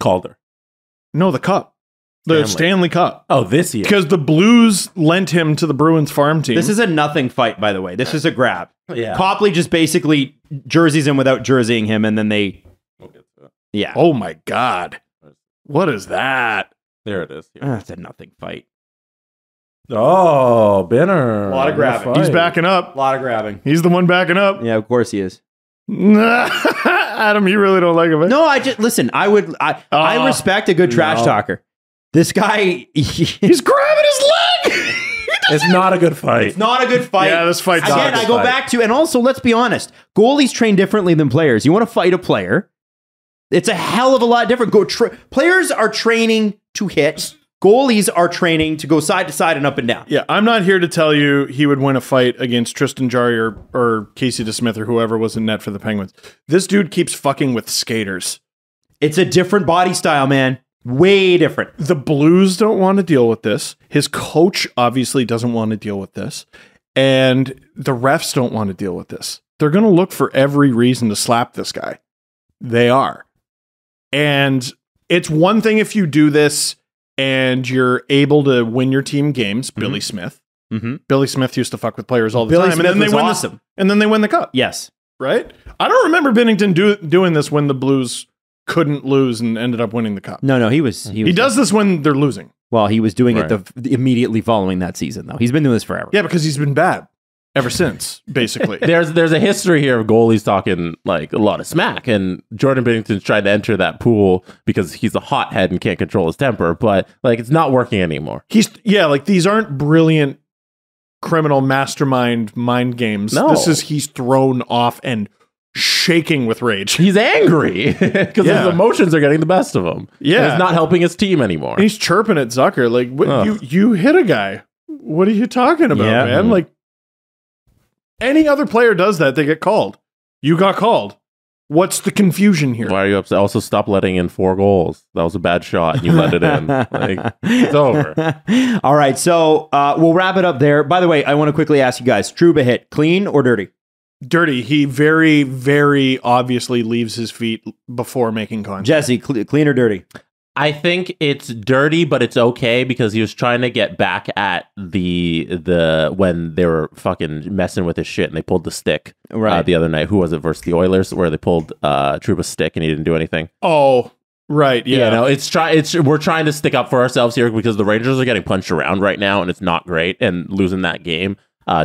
Calder. No, the cup. The Stanley Cup. Oh, this year. Because the Blues lent him to the Bruins farm team. This is a nothing fight, by the way. This is a grab. Yeah. Copley just basically jerseys him without jerseying him, and then they... Yeah. Oh my God. What is that? There it is. That's a nothing fight. Oh, Benner. A lot of grabbing. He's backing up. A lot of grabbing. He's the one backing up. Yeah, of course he is. Adam, you really don't like him. Eh? No, I just listen. I respect a good trash talker. This guy, he's grabbing his leg. It's not a good fight. It's not a good fight. Yeah, this fight's not a good fight. Again, I go back to, and also let's be honest, goalies train differently than players. You want to fight a player. It's a hell of a lot different. Players are training to hit. Goalies are training to go side to side and up and down. Yeah, I'm not here to tell you he would win a fight against Tristan Jarry or Casey DeSmith or whoever was in net for the Penguins. This dude keeps fucking with skaters. It's a different body style, man. Way different. The Blues don't want to deal with this. His coach obviously doesn't want to deal with this. And the refs don't want to deal with this. They're going to look for every reason to slap this guy. They are. And it's one thing if you do this and you're able to win your team games. Mm-hmm. Billy Smith. Mm-hmm. Billy Smith used to fuck with players all the time. Smith and then they win awesome. And then they win the cup. Yes. Right? I don't remember Binnington doing this when the Blues couldn't lose and ended up winning the cup. No, he does this when they're losing. Well, he was doing it immediately following that season, though. He's been doing this forever. Yeah, because he's been bad ever since, basically. There's a history here of goalies talking like a lot of smack, and Jordan Binnington's tried to enter that pool because he's a hothead and can't control his temper, but like it's not working anymore. These aren't brilliant criminal mastermind mind games. No. This is he's thrown off and shaking with rage. He's angry because his emotions are getting the best of him. Yeah, and he's not helping his team anymore. And he's chirping at Zucker like, you hit a guy. What are you talking about, man? Mm-hmm. Like any other player does that, they get called. You got called. What's the confusion here? Why are you upset? Also, stop letting in 4 goals. That was a bad shot, and you let it in. Like, it's over. All right, so we'll wrap it up there. By the way, I want to quickly ask you guys: Trouba hit clean or dirty? Dirty. He very, very obviously leaves his feet before making contact. Jesse, clean or dirty? I think it's dirty, but it's okay because he was trying to get back at the when they were fucking messing with his shit and they pulled the stick the other night. Who was it versus the Oilers where they pulled Trouba's stick and he didn't do anything? Oh, right. Yeah. We're trying to stick up for ourselves here because the Rangers are getting punched around right now and it's not great, and losing that game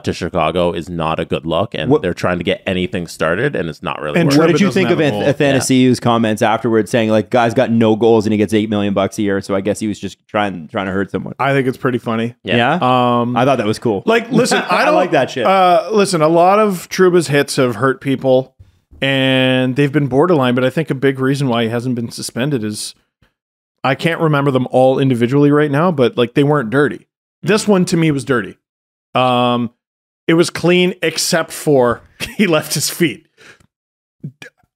to Chicago is not a good look, and they're trying to get anything started, and it's not really. And what did you think of Athanasiou's comments afterwards, saying like, "Guy's got no goals, and he gets $8 million a year"? So I guess he was just trying to hurt someone. I think it's pretty funny. Yeah? I thought that was cool. Like, listen, I don't like that shit. Listen, a lot of Trouba's hits have hurt people, and they've been borderline. But I think a big reason why he hasn't been suspended is I can't remember them all individually right now, but like they weren't dirty. This one to me was dirty. It was clean except for he left his feet.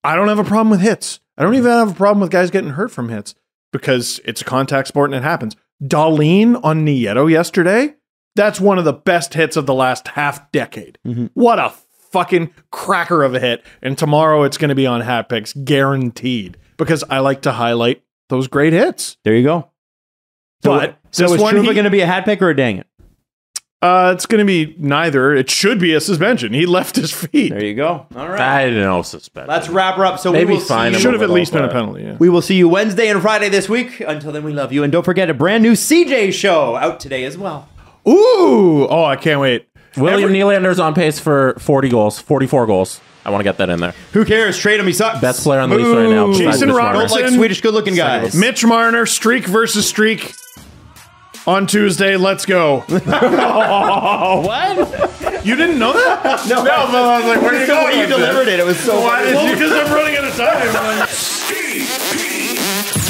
I don't have a problem with hits. I don't even have a problem with guys getting hurt from hits because it's a contact sport and it happens. Dahlin on Nieto yesterday, that's one of the best hits of the last half decade. Mm-hmm. What a fucking cracker of a hit. And tomorrow it's going to be on Hat Picks, guaranteed, because I like to highlight those great hits. There you go. But so is Trouba going to be a hat pick or a dang it? It's going to be neither. It should be a suspension. He left his feet. There you go. All right. I didn't know suspension. Let's wrap her up. So maybe fine. Should have at least been a penalty. Yeah. We will see you Wednesday and Friday this week. Until then, we love you. And don't forget a brand new CJ show out today as well. Ooh. Oh, I can't wait. William Nylander's on pace for 40 goals, 44 goals. I want to get that in there. Who cares? Trade him. He sucks. Best player on the Leafs right now. Jason Robertson. Don't like Swedish good-looking guys. Mitch Marner, streak versus streak. On Tuesday, let's go. What? You didn't know that? No. No, but I was like, where are you going? You delivered it. It was so funny. Well, because I'm running out of time.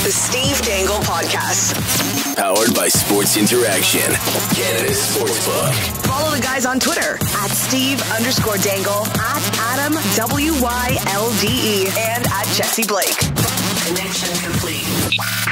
The Steve Dangle Podcast. Powered by Sports Interaction. Canada's Sportsbook. Follow the guys on Twitter at Steve_Dangle, at Adam WYLDE, and at Jesse Blake. Connection complete.